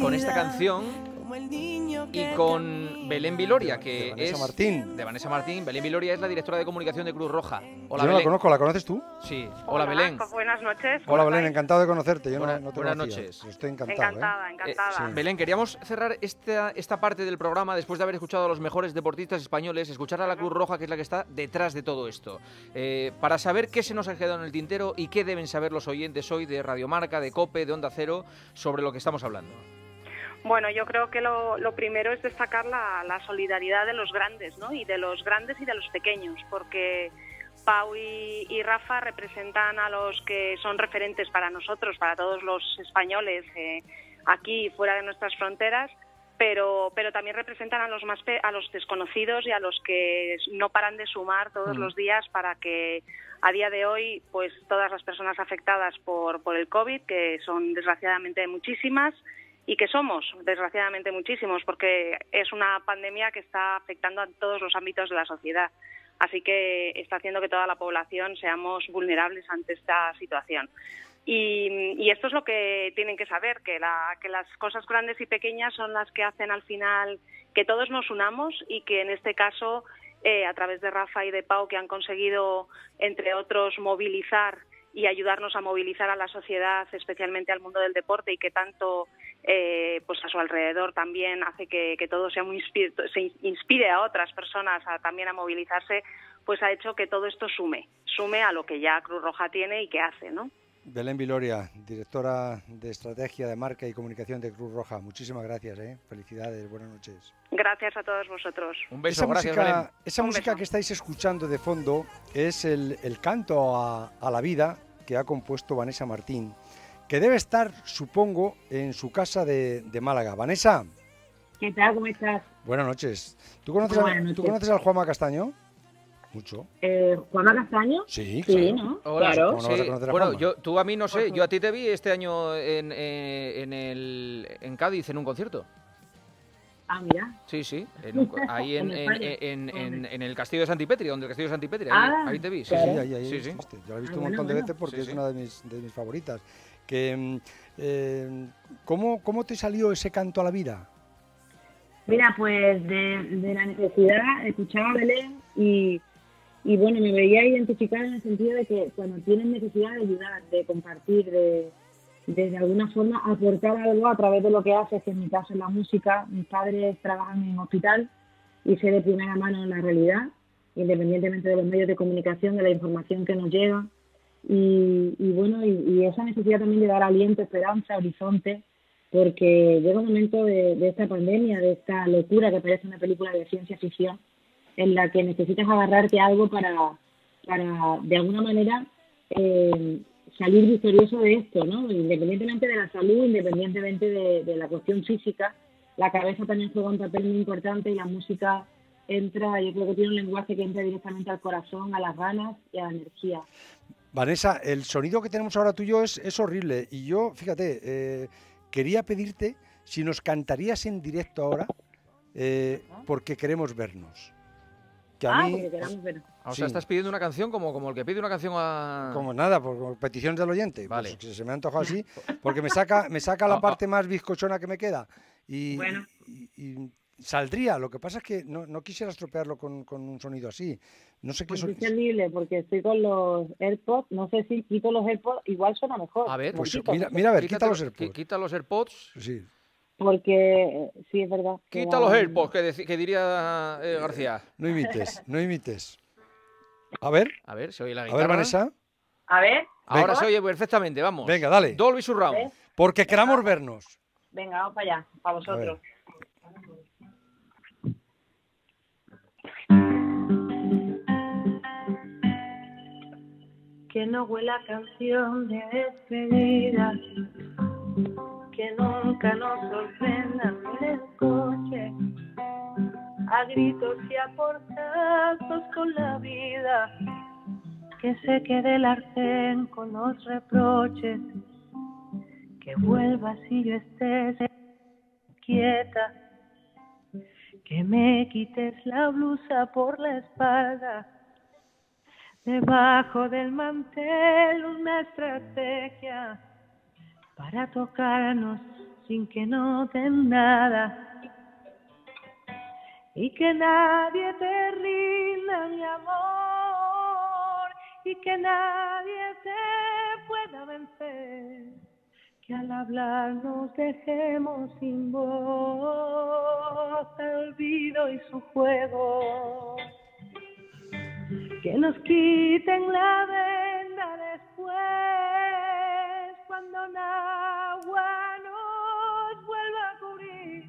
con esta canción. Y con Belén Viloria, que es de Vanessa Martín. Belén Viloria es la directora de comunicación de Cruz Roja. Hola, yo no la conozco, ¿la conoces tú? Sí. Hola Belén. Marco, buenas noches. Hola Belén, encantado de conocerte. Buenas noches. Estoy encantado. Encantada. Sí. Belén, queríamos cerrar esta parte del programa después de haber escuchado a los mejores deportistas españoles, escuchar a la Cruz Roja, que es la que está detrás de todo esto. Para saber qué se nos ha quedado en el tintero y qué deben saber los oyentes hoy de Radio Marca, de COPE, de Onda Cero, sobre lo que estamos hablando. Bueno, yo creo que lo primero es destacar la solidaridad de los grandes, ¿no? Y de los grandes y de los pequeños, porque Pau y Rafa representan a los que son referentes para nosotros, para todos los españoles, aquí y fuera de nuestras fronteras, pero también representan a los desconocidos y a los que no paran de sumar todos los días para que a día de hoy pues todas las personas afectadas por el COVID, que son desgraciadamente muchísimas, y que somos, desgraciadamente, muchísimos, porque es una pandemia que está afectando a todos los ámbitos de la sociedad. Así que está haciendo que toda la población seamos vulnerables ante esta situación. Y esto es lo que tienen que saber, que las cosas grandes y pequeñas son las que hacen al final que todos nos unamos y que en este caso a través de Rafa y de Pau, que han conseguido, entre otros, movilizar y ayudarnos a movilizar a la sociedad, especialmente al mundo del deporte, y que tanto pues a su alrededor también hace que todo sea muy se inspire a otras personas también a movilizarse, pues ha hecho que todo esto sume a lo que ya Cruz Roja tiene y que hace, ¿no? Belén Viloria, directora de Estrategia de Marca y Comunicación de Cruz Roja, muchísimas gracias, felicidades, buenas noches. Gracias a todos vosotros. Un beso, esa música que estáis escuchando de fondo es el canto a la vida que ha compuesto Vanessa Martín, que debe estar, supongo, en su casa de Málaga. Vanessa. ¿Qué tal? ¿Cómo estás? Buenas noches. ¿Tú conoces al Juanma Castaño? Mucho. ¿Juanma Castaño? Sí, claro. Sí, ¿no? Hola, claro. Sí. Bueno, tú a mí no sé, yo a ti te vi este año en Cádiz en un concierto. Ah, mira. Sí, sí, ahí en el Castillo de Santipetri, donde el Castillo de Santipetri, ahí te vi. Sí, claro. Sí. Yo la he visto un montón de veces porque es una de mis favoritas. Que, ¿cómo te salió ese canto a la vida? Mira, pues de la necesidad, escuchaba a Belén y bueno, me veía identificada en el sentido de que cuando tienes necesidad de ayudar, de compartir, de alguna forma aportar algo a través de lo que haces, que en mi caso es la música. Mis padres trabajan en un hospital y sé de primera mano en la realidad, independientemente de los medios de comunicación, de la información que nos llega. Y bueno, y esa necesidad también de dar aliento, esperanza, horizonte, porque llega un momento de esta pandemia, de esta locura que parece una película de ciencia ficción, en la que necesitas agarrarte algo para de alguna manera, salir victorioso de esto, ¿no? Independientemente de la salud, independientemente de la cuestión física, la cabeza también juega un papel muy importante y la música entra, yo creo que tiene un lenguaje que entra directamente al corazón, a las ganas y a la energía. Vanessa, el sonido que tenemos ahora tuyo es horrible y yo, fíjate, quería pedirte si nos cantarías en directo ahora, porque queremos vernos. Que a mí, o sea, estás pidiendo una canción como el que pide una canción a... Como nada, por peticiones del oyente. Vale. Pues, se me ha antojado así, porque me saca la parte más bizcochona que me queda. Y, bueno. Y saldría, lo que pasa es que no quisiera estropearlo con un sonido así. No sé qué es terrible, porque estoy con los AirPods, no sé si quito los AirPods, igual suena mejor. A ver, pues mira a ver, quita los AirPods. Quita los AirPods. Sí. Porque sí, es verdad. Quita los AirPods, que diría García. No imites. A ver, se oye la guitarra. A ver, Vanessa. A ver. Ahora se oye perfectamente, vamos. Venga, dale. Dolby Surround. Porque queramos vernos. Venga, vamos para allá, para vosotros. Que no huela canción de despedida. Que nunca nos sorprendan en el coche, a gritos y a portazos con la vida, que se quede el arcén con los reproches, que vuelva si yo esté quieta, que me quites la blusa por la espalda, debajo del mantel una estrategia, para tocarnos sin que noten nada y que nadie te rinda mi amor y que nadie te pueda vencer, que al hablar nos dejemos sin voz al olvido y su juego, que nos quiten la venda después cuando el agua nos vuelva a cubrir,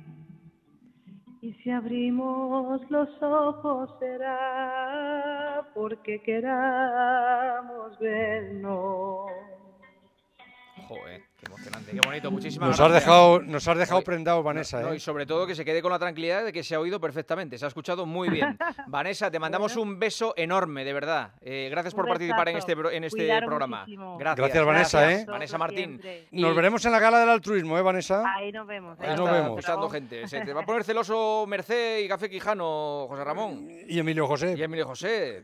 y si abrimos los ojos será porque queramos vernos. Joder, qué emocionante, qué bonito, muchísimas gracias. Nos has dejado prendados, Vanessa. No, y sobre todo que se quede con la tranquilidad de que se ha oído perfectamente, se ha escuchado muy bien. Vanessa, te mandamos un beso enorme, de verdad. Gracias por participar en este programa. Gracias, Vanessa. Vanessa Martín. Nos veremos en la gala del altruismo, Vanessa. Ahí nos vemos. Ahí nos vemos. Gente. Se te va a poner celoso Mercé y Café Quijano, José Ramón. Y Emilio José.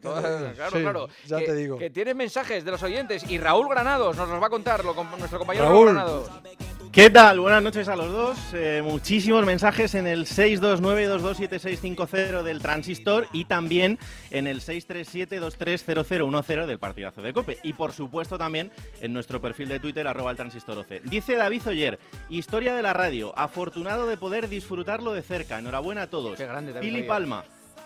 Claro. Ya te digo. Que tienes mensajes de los oyentes y Raúl Granados nos los va a contar, nuestro compañero Raúl Granados. ¿Qué tal? Buenas noches a los dos. Muchísimos mensajes en el 629-227650 del Transistor y también en el 637-230010 del Partidazo de COPE. Y por supuesto también en nuestro perfil de Twitter, @eltransistoroc. Dice David Oyer, historia de la radio, afortunado de poder disfrutarlo de cerca. Enhorabuena a todos. Qué grande, David. Pili Palma.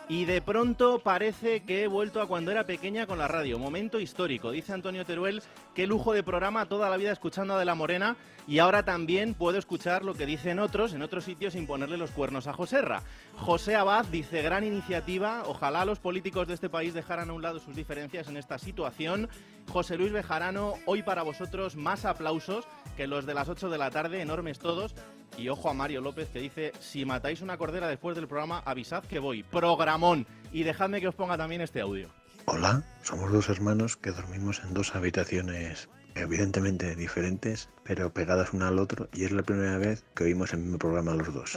Y de pronto parece que he vuelto a cuando era pequeña con la radio. Momento histórico, dice Antonio Teruel. Qué lujo de programa, toda la vida escuchando a De la Morena. Y ahora también puedo escuchar lo que dicen otros en otros sitios sin ponerle los cuernos a Joserra. José Abad dice, gran iniciativa. Ojalá los políticos de este país dejaran a un lado sus diferencias en esta situación. José Luis Bejarano, hoy para vosotros más aplausos que los de las 8 de la tarde. Enormes todos. Y ojo a Mario López que dice, si matáis una cordera después del programa, avisad que voy. Programón. Y dejadme que os ponga también este audio. Hola, somos dos hermanos que dormimos en dos habitaciones evidentemente diferentes, pero pegadas una al otro, y es la primera vez que oímos el mismo programa los dos.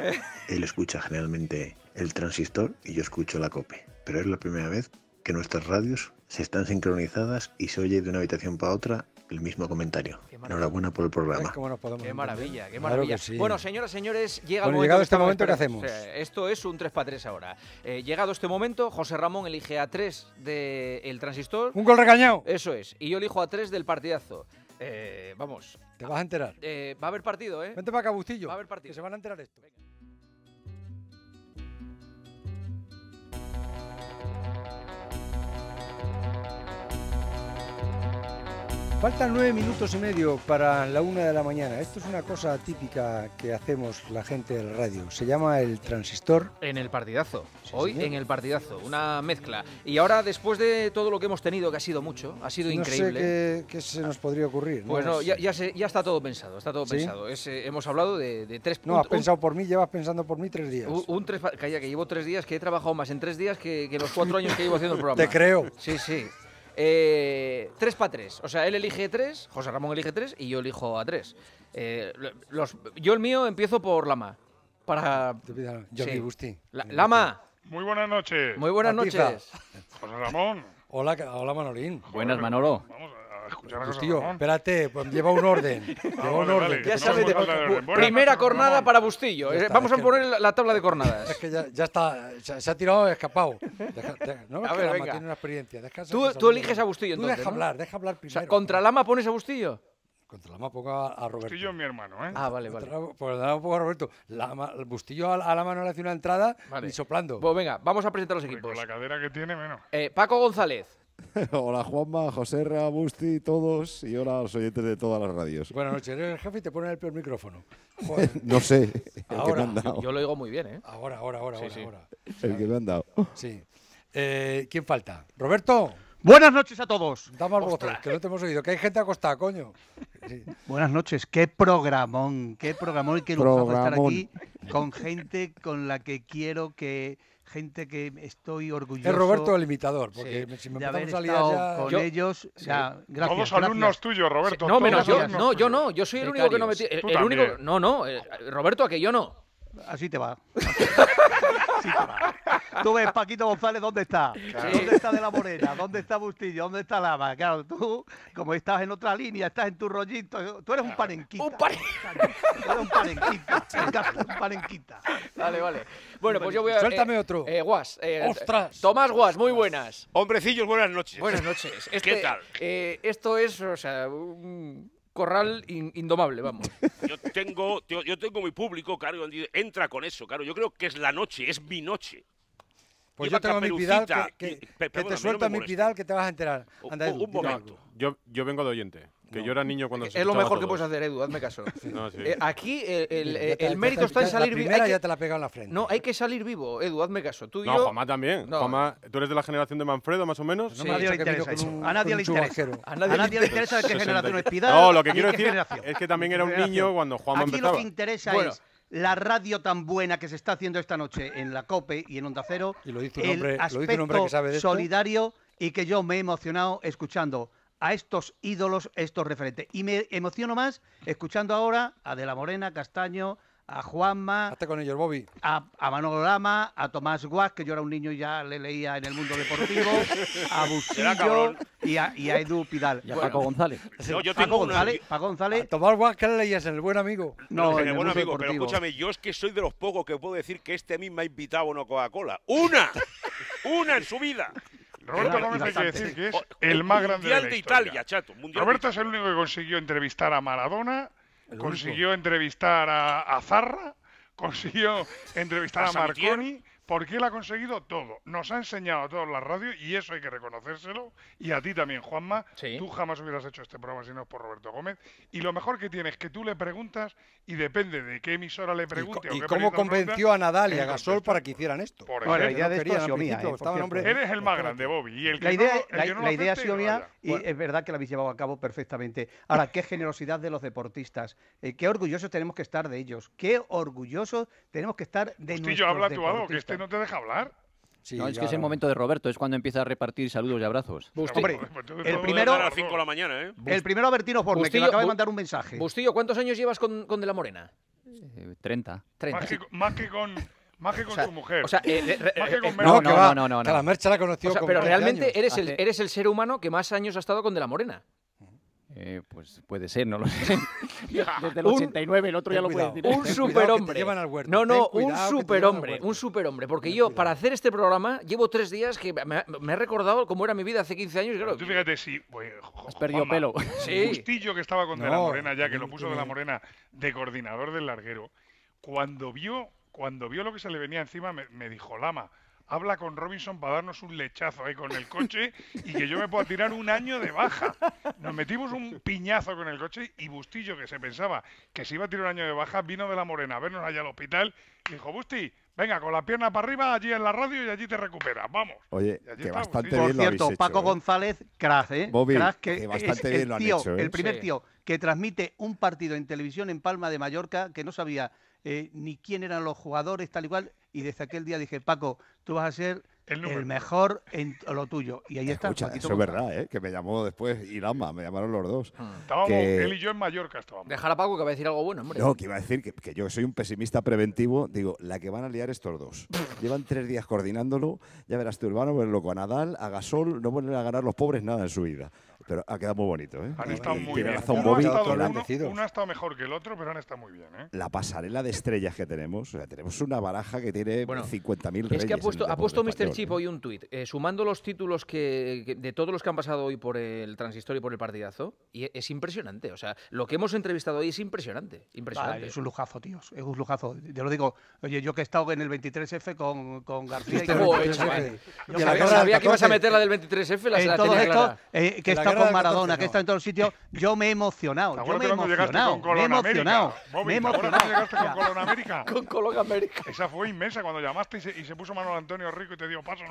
Él escucha generalmente el Transistor y yo escucho la COPE, pero es la primera vez que nuestras radios se están sincronizadas y se oye de una habitación para otra el mismo comentario. Enhorabuena por el programa. Qué maravilla, qué maravilla. Claro sí. Bueno, señoras, señores, llega el momento. Llegado este momento, ¿qué hacemos? Esto es un 3x3 ahora. Llegado este momento, José Ramón elige a 3 del Transistor. Un gol regañado. Eso es. Y yo elijo a 3 del Partidazo. Vamos. Te vas a enterar. Va a haber partido, ¿eh? Vente para acá, Bustillo. Va a haber partido. Que se van a enterar esto. Venga. Faltan 9 minutos y medio para la 1 de la mañana. Esto es una cosa típica que hacemos la gente de la radio. Se llama el Transistor. En el Partidazo. Sí, hoy señor. En el Partidazo. Una mezcla. Y ahora, después de todo lo que hemos tenido, que ha sido mucho, ha sido increíble. No sé qué se nos podría ocurrir. Pues no, ya está todo pensado. Está todo pensado. Hemos hablado de 3 puntos. No, has pensado por mí, llevas pensando por mí 3 días. Calla, que llevo 3 días, que he trabajado más en 3 días que los 4 años que llevo haciendo el programa. Te creo. Sí, sí. 3x3, o sea, él elige 3, José Ramón elige 3 y yo elijo a 3. Yo el mío empiezo por Lama. Para... Jordi Busti. Lama. Muy buenas noches. Muy buenas noches. José Ramón. Hola Manolín. Buenas, Manolo. Vamos a escuchar a José Ramón. Espérate, pues lleva un orden. Lleva un orden. Ya sabes, primera cornada para Bustillo. Vamos a poner la tabla de cornadas. Es que ya está, se ha tirado escapado. No, es que Lama tiene una experiencia. Tú eliges a Bustillo, entonces. Tú deja hablar primero. ¿Contra Lama pones a Bustillo? Contra Lama pongo a Roberto. Bustillo es mi hermano, ¿eh? Ah, vale. Pues Lama pongo a Roberto. Bustillo a Lama no le hace una entrada ni soplando. Pues venga, vamos a presentar los equipos. Con la cadera que tiene, menos. Paco González. Hola Juanma, Joserra, Busti, todos y hola a los oyentes de todas las radios. Buenas noches, eres el jefe y te ponen el peor micrófono. No sé, el que me han dado. Yo lo digo muy bien, ¿eh? Ahora. El que me han dado. Sí. ¿Quién falta? Roberto. Buenas noches a todos. Damos voces, que no te hemos oído, que hay gente acostada, coño. Sí. Buenas noches, qué programón y qué lujo estar aquí con gente con la que quiero que... Gente que estoy orgulloso. Es Roberto el imitador, porque si me empezamos a liar ya... con ellos... Gracias, todos alumnos tuyos, Roberto. No, menos yo. No, yo no. Yo soy el único que no me... El único... No. Roberto, a que yo no. Así te va. Tú ves, Paquito González, ¿dónde está? Claro. ¿Dónde está De la Morena? ¿Dónde está Bustillo? ¿Dónde está Lama? Claro, tú, como estás en otra línea, estás en tu rollito, tú eres un panenquita. Tú eres un panenquita. Vale. Bueno, pues yo voy a... Suéltame otro. Guas. ¡Ostras! Tomás Guas, muy buenas. Hombrecillos, buenas noches. Buenas noches. ¿Qué tal? Esto es, o sea... Corral indomable, vamos. Yo tengo mi público, claro, entra con eso, claro. Yo creo que es la noche, es mi noche. Pues yo tengo mi Pidal, que te suelta mi Pidal, que te vas a enterar. Anda, Edu, un momento. Yo vengo de oyente, que yo era niño cuando se escuchaba. Es lo mejor que puedes hacer, Edu, hazme caso. No, sí. Aquí el mérito está en salir vivo. La primera ya te la pega en la frente. No, hay que salir vivo, Edu, hazme caso. Tú y yo... No, Juanma también. No. Juanma, tú eres de la generación de Manfredo, más o menos. Sí. A nadie le interesa qué generación es Pidal. No, lo que quiero decir es que también era un niño cuando Juanma empezaba. Aquí lo que interesa es... La radio tan buena que se está haciendo esta noche en la COPE y en Onda Cero, y lo dice un hombre que sabe de esto, solidario, y que yo me he emocionado escuchando a estos ídolos, estos referentes. Y me emociono más escuchando ahora a De la Morena, Castaño, a Juanma. Hasta con ellos, Bobby. A Manolo Lama, a Tomás Guas, que yo era un niño y ya le leía en el mundo deportivo, a Bustillo y a Edu Pidal. Y a Paco González. No, yo tengo Paco González. A Tomás Guas, ¿qué le leías? ¿En el buen amigo? No, en el buen amigo. Deportivo. Pero escúchame, yo es que soy de los pocos que puedo decir que este a mí me ha invitado una Coca-Cola. ¡Una! ¡Una en su vida! Roberto Gómez hay que decir que es el más grande de la historia. Italia, chato. Roberto es el único que consiguió entrevistar a Maradona, consiguió entrevistar a Zarra, consiguió entrevistar a Marconi, porque él ha conseguido todo. Nos ha enseñado a todos la radio y eso hay que reconocérselo. Y a ti también, Juanma. Sí. Tú jamás hubieras hecho este programa si no es por Roberto Gómez. Y lo mejor que tienes es que tú le preguntas y depende de qué emisora le pregunte. ¿Y cómo convenció a Nadal y a Gasol para que hicieran esto? Bueno, la idea de esto ha sido mía. Eres el más grande, Bobby. Y el que la idea ha sido mía y es verdad que la habéis llevado a cabo perfectamente. Ahora, qué generosidad de los deportistas. Qué orgullosos tenemos que estar de ellos. Qué orgullosos tenemos que estar de nuestros deportistas. Habla tú algo, que este no te deja hablar. Sí, no, es claro. Que es el momento de Roberto, es cuando empieza a repartir saludos y abrazos. Hombre, el primero a las 5 de la mañana, ¿eh? El primero Albertino Forme, que me acaba de mandar un mensaje. Bustillo, ¿cuántos años llevas con De la Morena? 30. 30. Más que con tu mujer. O sea, no. Que la Mercha la conoció con pero realmente eres el ser humano que más años ha estado con De la Morena. Pues puede ser, no lo sé. Desde el 89 el otro ya lo puede decir. Un superhombre. Un superhombre. Porque yo, para hacer este programa, llevo 3 días que me he recordado cómo era mi vida hace 15 años. Claro, tú fíjate, sí. Has perdido pelo. Sí. Bustillo, que estaba con De la Morena ya, que lo puso De la Morena de coordinador del larguero, cuando vio lo que se le venía encima, me dijo, Lama, habla con Robinson para darnos un lechazo ahí con el coche y que yo me pueda tirar un año de baja. Nos metimos un piñazo con el coche y Bustillo, que se pensaba que se iba a tirar un año de baja, vino De la Morena a vernos allá al hospital y dijo, Busti, venga, con la pierna para arriba, allí en la radio y allí te recuperas, vamos. Oye, que bastante bien lo habéis hecho. Por cierto, Paco González, crack, ¿eh? Bobby, que bastante bien lo han hecho, ¿eh? El primer tío que transmite un partido en televisión en Palma de Mallorca, que no sabía ni quién eran los jugadores, tal y cual. Y desde aquel día dije, Paco, tú vas a ser el mejor en lo tuyo. Y ahí está. Eso es verdad, ¿eh? Que me llamó después Irama, me llamaron los dos. Él y yo en Mallorca estábamos. Dejar a Paco que va a decir algo bueno, hombre. No, que iba a decir que yo soy un pesimista preventivo. Digo, la que van a liar estos dos. Llevan 3 días coordinándolo. Ya verás tú, hermano, verlo con Nadal, a Gasol. No vuelven a ganar los pobres nada en su vida. Pero ha quedado muy bonito, ¿eh? Han estado muy bien. Uno ha estado mejor que el otro, pero han estado muy bien, ¿eh? La pasarela de estrellas que tenemos. O sea, tenemos una baraja que tiene 50.000 reyes. Es que ha puesto Mr. Chip hoy un tuit, sumando los títulos de todos los que han pasado hoy por el Transistor y por el Partidazo, y es impresionante. O sea, lo que hemos entrevistado hoy es impresionante. Vale, es un lujazo, tíos. Es un lujazo. Te lo digo. Oye, yo que he estado en el 23F con García. Sabía que ibas a meter la del 23F, la tenía clara. Que está con Maradona, que está en todos los sitios, yo me he emocionado. Con Colón América. Esa fue inmensa cuando llamaste y se puso Manuel Antonio Rico y te dio paso.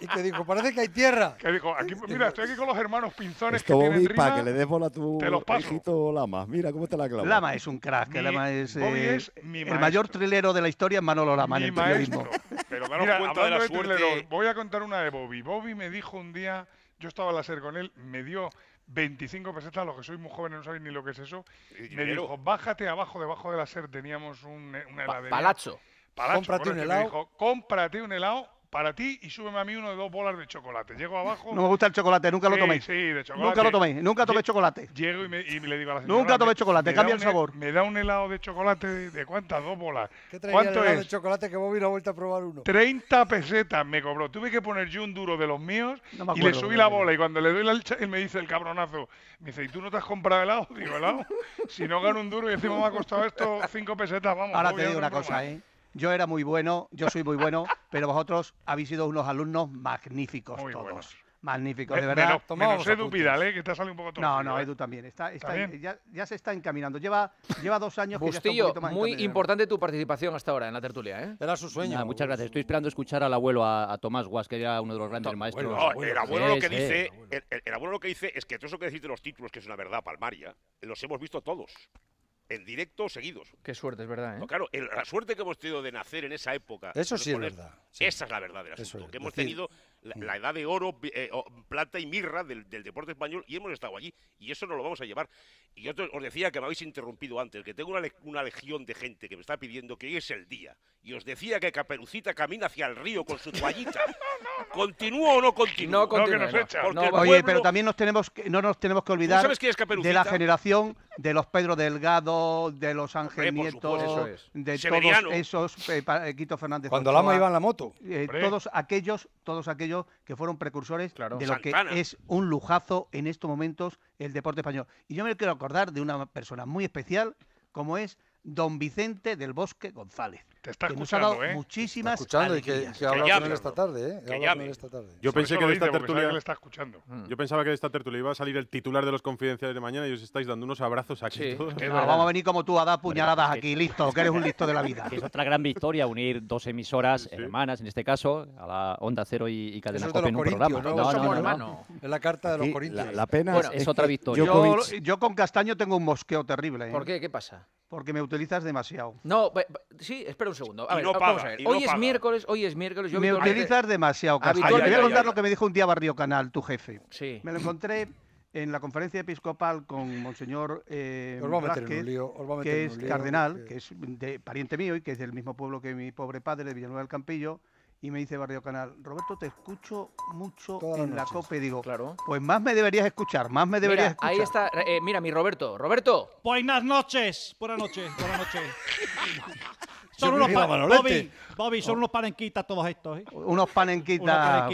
Y te dijo, parece que hay tierra. Que dijo, mira, estoy aquí con los hermanos Pinzones. Esto, que Bobby, para que le des bola a tu hijito Lama. Mira cómo te la clava. Lama es un crack. Lama es el mayor trilero de la historia, es Manolo Lama en el periodismo. Pero me lo cuento de la suerte. Voy a contar una de Bobby. Bobby me dijo un día... Yo estaba a la SER con él, me dio 25 pesetas, los que sois muy jóvenes no sabéis ni lo que es eso. Me dijo, bájate abajo, debajo de la SER teníamos una heladería. Palacho. Cómprate un helado. Me dijo, cómprate un helado para ti y súbeme a mí uno de 2 bolas de chocolate. Llego abajo... No me gusta el chocolate, nunca lo toméis. Sí, de chocolate. Nunca lo toméis, nunca tomé chocolate. Llego y le digo a la señora... Nunca tomé chocolate, cambia el sabor. Me da un helado de chocolate de ¿cuántas? 2 bolas. ¿Qué traía el helado de chocolate que Bobby no ha vuelto a probar uno? 30 pesetas me cobró. Tuve que poner yo un duro de los míos y le subí la bola. Y cuando le doy la él me dice, el cabronazo, me dice, ¿y tú no te has comprado helado? Digo, helado, si no gano un duro y encima me ha costado esto 5 pesetas, vamos. Ahora te digo una cosa, ¿eh? Yo era muy bueno, yo soy muy bueno, pero vosotros habéis sido unos alumnos magníficos muy todos. Buenos. Magníficos, de verdad. Menos Edu Pidal, que te sale un poco todo. No, Edu también. Ya se está encaminando. Lleva 2 años que Bustillo, ya está un poquito más encaminado. Muy importante tu participación hasta ahora en la tertulia, ¿eh? Era su sueño. Muchas gracias. Estoy esperando escuchar al abuelo, a Tomás Guas, que era uno de los grandes maestros. El abuelo lo que dice es que todo eso que decís de los títulos, que es una verdad palmaria, los hemos visto todos. En directo, seguidos. Qué suerte, es verdad, ¿eh? No, claro, la suerte que hemos tenido de nacer en esa época. Eso sí es verdad. Esa es la verdad del asunto. Que hemos tenido la edad de oro, plata y mirra del deporte español, y hemos estado allí, y eso nos lo vamos a llevar. Y yo os decía que me habéis interrumpido antes, que tengo una legión de gente que me está pidiendo que hoy es el día, y os decía que Caperucita camina hacia el río con su toallita. ¿Continúo o no continúo? No, continúo, no, que nos echa. No, oye, pero también no nos tenemos que olvidar de la generación de los Pedro Delgado, de los Ángel Nieto, de Severiano, todos esos, Quito Fernández. Cuando Lama iba en la moto. Todos aquellos que fueron precursores, claro, de lo Santana, que es un lujazo en estos momentos el deporte español. Y yo me quiero acordar de una persona muy especial, como es don Vicente del Bosque González. Te está que escuchando, nos ha dado muchísimas alegrías. Que ha hablado con él esta tarde, ¿eh? Yo pensé que de esta tertulia... Que le está escuchando. Yo pensaba que de esta tertulia iba a salir el titular de los confidenciales de mañana y os estáis dando unos abrazos aquí. Sí. Todos. No, vamos a venir como tú a dar puñaladas aquí, listo, que eres un listo de la vida. Es otra gran victoria unir dos emisoras, sí, hermanas, en este caso, a la Onda Cero y Cadena COPE en un programa. No. Es la carta de los Corintios. La pena es otra victoria. Yo con Castaño tengo un mosqueo terrible. ¿Por qué? ¿Qué pasa? Porque me utilizas demasiado. No, sí, espera un segundo. A ver, no paga, vamos a ver. Hoy es miércoles. Me utilizas demasiado, Castaño. Te voy a contar lo que me dijo un día Barrio Canal, tu jefe. Sí. Me lo encontré en la conferencia episcopal con Monseñor Blázquez, que es cardenal, que es pariente mío y que es del mismo pueblo que mi pobre padre, de Villanueva del Campillo. Y me dice Barrio Canal, Roberto, te escucho mucho en la COPE. Digo, claro, pues más me deberías escuchar, más me deberías escuchar. Ahí está, mira, mi Roberto. Roberto. Buenas noches. Buenas noches, buenas noches. Son unos unos panenquitas todos estos, ¿eh? Unos panenquitas.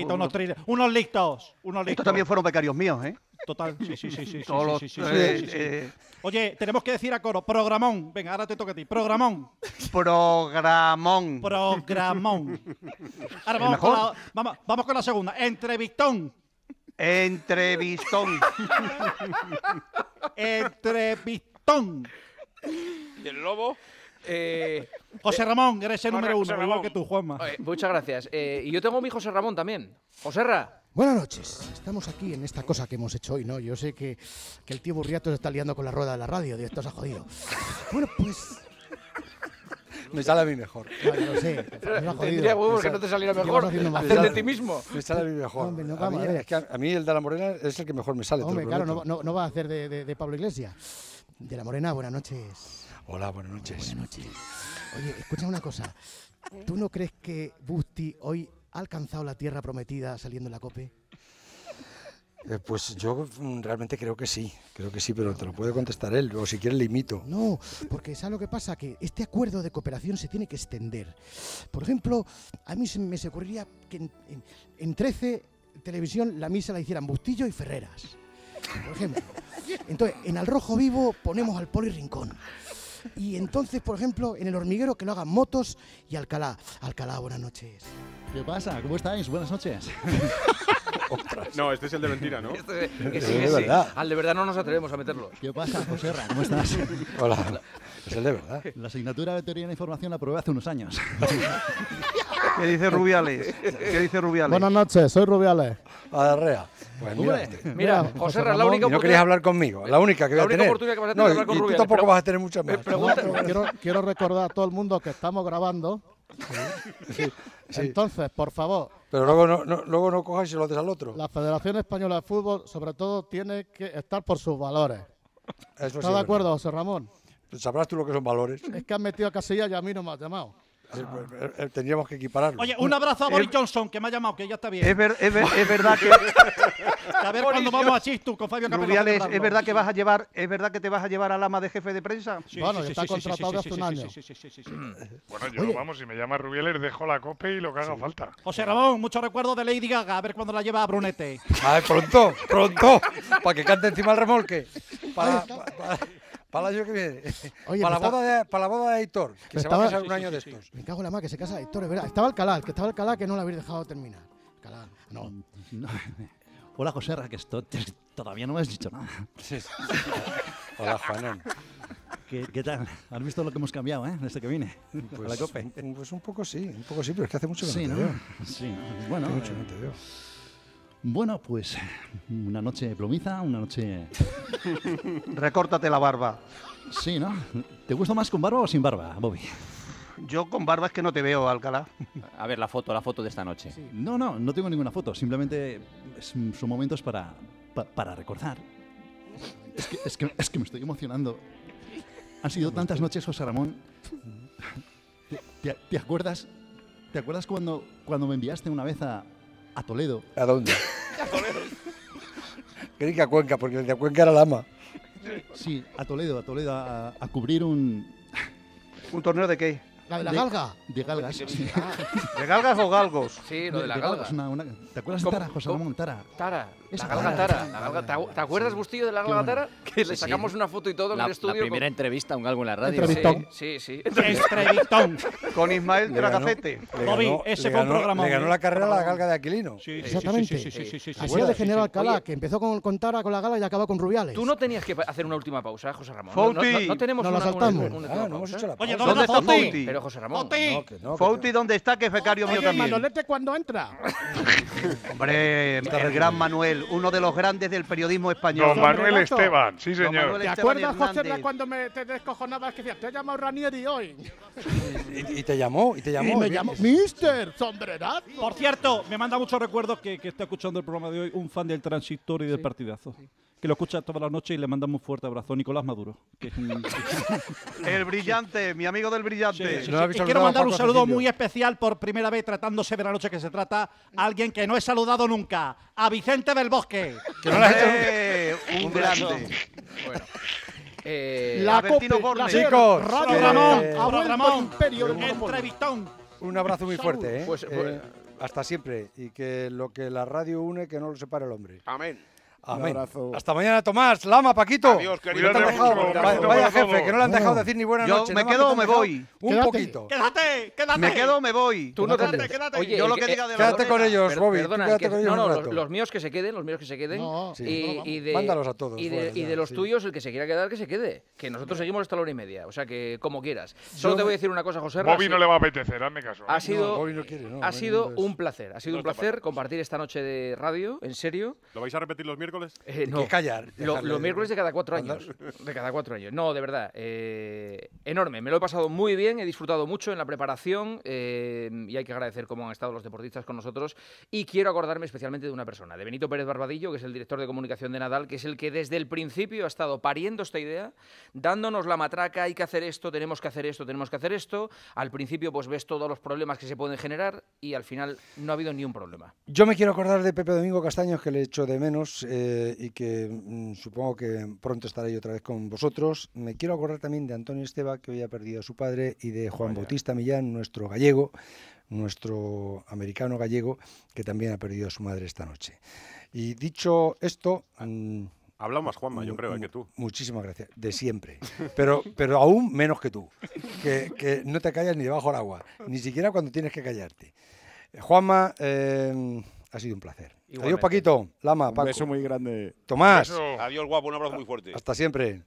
Unos listos. Estos también fueron becarios míos, ¿eh? Total, sí. Oye, tenemos que decir a coro, programón. Venga, ahora te toca a ti, programón. Programón. Ahora vamos con la segunda, entrevistón. ¿Y el lobo? José Ramón, eres el número uno, igual que tú, Juanma. Muchas gracias. Y yo tengo mi José Ramón también. Joserra. Buenas noches. Estamos aquí en esta cosa que hemos hecho hoy, ¿no? Yo sé que el tío Burriato se está liando con la rueda de la radio, Dios, esto se ha jodido. Bueno, pues... Me sale a mí mejor. Bueno, no sé. Tendría huevos que no te saliera mejor. Hacer de ti mismo. Me sale a mí mejor. Hombre, no, vamos, a ver. Es que a mí el de la Morena es el que mejor me sale. Hombre, claro, no va a hacer de Pablo Iglesias. De la Morena, buenas noches. Hola, buenas noches. Buenas noches. Oye, escucha una cosa. ¿Tú no crees que Busti hoy ha alcanzado la tierra prometida saliendo en la COPE? Pues yo realmente creo que sí, pero te lo puede contestar él, o si quieres le imito. No, porque ¿sabes lo que pasa? Que este acuerdo de cooperación se tiene que extender. Por ejemplo, a mí se me ocurriría que en 13 televisión la misa la hicieran Bustillo y Ferreras, por ejemplo. Entonces, en Al Rojo Vivo ponemos al Poli Rincón. Y entonces, por ejemplo, en El Hormiguero que lo hagan Motos y Alcalá. Alcalá, buenas noches. ¿Qué pasa? ¿Cómo estáis? Buenas noches. No, este es el de mentira, ¿no? Este es de verdad. Al de verdad no nos atrevemos a meterlo. ¿Qué pasa, Joserra? ¿Cómo estás? Hola. Es el de verdad. La asignatura de Teoría de la Información la aprobé hace unos años. ¿Qué dice Rubiales? Buenas noches, soy Rubiales. Adarrea. Pues mira, Joserra, es la única oportunidad... No querías hablar conmigo, la única que voy a tener. La única oportunidad que vas a tener es hablar con Rubiales. Y tú tampoco vas a tener muchas más. No, quiero recordar a todo el mundo que estamos grabando. Sí. Entonces, por favor... Pero luego no cojas y lo haces al otro. La Federación Española de Fútbol, sobre todo, tiene que estar por sus valores. ¿Estás de acuerdo, José Ramón? Sabrás tú lo que son valores. Es que han metido a Casillas y a mí no me has llamado. Tendríamos que equipararlo. Oye, un abrazo a Boris Johnson, que me ha llamado, que ya está bien. Es verdad que... A ver cuándo vamos a Chistu con Fabio Capello. Rubiales, ¿es verdad que te vas a llevar al ama de jefe de prensa? Sí, bueno, sí, está contratado hace un año. Bueno, yo, vamos, si me llama Rubiales, dejo la COPE y lo que haga falta. José Ramón, muchos recuerdos de Lady Gaga, a ver cuándo la lleva a Brunete. A ver, pronto, para que cante encima el remolque. Para el año que viene. Oye, para la boda de Aitor, que se va a casar un año de estos. Me cago en la madre, que se casa Aitor, es verdad. Estaba Alcalá, que no la habéis dejado terminar. Alcalá, no. Hola, Joserra, que esto todavía no me has dicho nada. Sí. Hola, Juanón. ¿Qué tal? ¿Has visto lo que hemos cambiado, desde que vine a la COPE? Pues un poco sí, pero es que hace mucho que no te veo. Sí, bueno. Hace mucho que no te veo. Bueno, pues una noche plomiza, una noche... Recórtate la barba. Sí, ¿no? ¿Te gusta más con barba o sin barba, Bobby? Yo con barba es que no te veo, Alcalá. A ver, la foto de esta noche. Sí. No tengo ninguna foto. Simplemente son momentos para recordar. Es que me estoy emocionando. Han sido tantas noches, José Ramón. ¿Te acuerdas? ¿Te acuerdas cuando me enviaste una vez a Toledo? ¿A dónde? A Toledo. Creí que a Cuenca, porque el de Cuenca era Lama. Sí, a Toledo, a cubrir un... ¿Un torneo de qué? ¿La de la galga? De galgas. Sí. ¿De galgas o galgos? Sí, lo de la galga. ¿Te acuerdas de Tara, José Ramón? Tara. La galga Tara. ¿Te acuerdas, Bustillo, de la galga Tara? Que le sacamos una foto y todo en el estudio. La primera entrevista a un galgo en la radio. Sí. Entrevistón. Con Ismael Tragacete. Bobby, ese fue un programa. Le ganó la carrera a la galga de Aquilino. Sí, exactamente. Así de General Alcalá, que empezó con Tara, con la galga y acabó con Rubiales. Tú no tenías que hacer una última pausa, José Ramón. Fauti. No tenemos una pausa. Oye, ¿dónde está Fauti? Pero José Ramón. Fauti, ¿dónde está? Que es becario mío también. Manolete, ¿cuándo entra? Hombre, el gran Manuel. Uno de los grandes del periodismo español. Don Manuel Esteban, sí señor. ¿Te acuerdas, José, cuando te descojonabas que decías, te he llamado Ranieri hoy? Y te llamó, y me llamó. ¡Mister Sombrerad! Por cierto, me manda muchos recuerdos que está escuchando el programa de hoy un fan del Transistor y del Partidazo. Sí. Que lo escucha todas las noches y le manda un fuerte abrazo. Nicolás Maduro. Que es un... El brillante, mi amigo del brillante. Sí. Y quiero mandar un saludo muy especial por primera vez, tratándose de la noche que se trata, a alguien que no he saludado nunca, a Vicente del Bosque. Que no un grande. Bueno. La COPE, chicos. Ramón, entrevistón. Un abrazo muy fuerte. Hasta siempre. Y que lo que la radio une, que no lo separe el hombre. Amén. Amén. Hasta mañana, Tomás. Lama, Paquito. Adiós, querido. Vaya jefe, que no le han dejado decir ni buena noche. Yo me quedo o me voy. Un poquito. Quédate. Me quedo o me voy. Tú no te quedas. Oye, yo lo que diga de la quédate con ellos, Bobby. Perdona, no, los míos que se queden. Mándalos a todos. Y de los tuyos, el que se quiera quedar, que se quede. Que nosotros seguimos hasta la 1:30. O sea, que como quieras. Solo te voy a decir una cosa, José. Bobby no le va a apetecer, hazme caso. Ha sido un placer. Ha sido un placer compartir esta noche de radio, en serio. ¿Lo vais a repetir los miércoles? No, que callar. Los miércoles de cada 4 años. De cada 4 años. No, de verdad. Enorme. Me lo he pasado muy bien. He disfrutado mucho en la preparación. Y hay que agradecer cómo han estado los deportistas con nosotros. Y quiero acordarme especialmente de una persona, de Benito Pérez Barbadillo, que es el director de comunicación de Nadal, que es el que desde el principio ha estado pariendo esta idea, dándonos la matraca, hay que hacer esto, tenemos que hacer esto, tenemos que hacer esto. Al principio pues ves todos los problemas que se pueden generar y al final no ha habido ni un problema. Yo me quiero acordar de Pepe Domingo Castaños, que le echo de menos... y que supongo que pronto estaré yo otra vez con vosotros. Me quiero acordar también de Antonio Esteba, que hoy ha perdido a su padre, y de Juan Bautista Millán, nuestro gallego, nuestro americano gallego, que también ha perdido a su madre esta noche. Y dicho esto... Habla más, Juanma, yo creo, que tú. Muchísimas gracias, de siempre. Pero aún menos que tú, que no te callas ni debajo del agua, ni siquiera cuando tienes que callarte. Juanma, ha sido un placer. Igualmente. Adiós, Paquito, Lama, Paco. Un beso muy grande. Tomás. Adiós, guapo, un abrazo muy fuerte. Hasta siempre.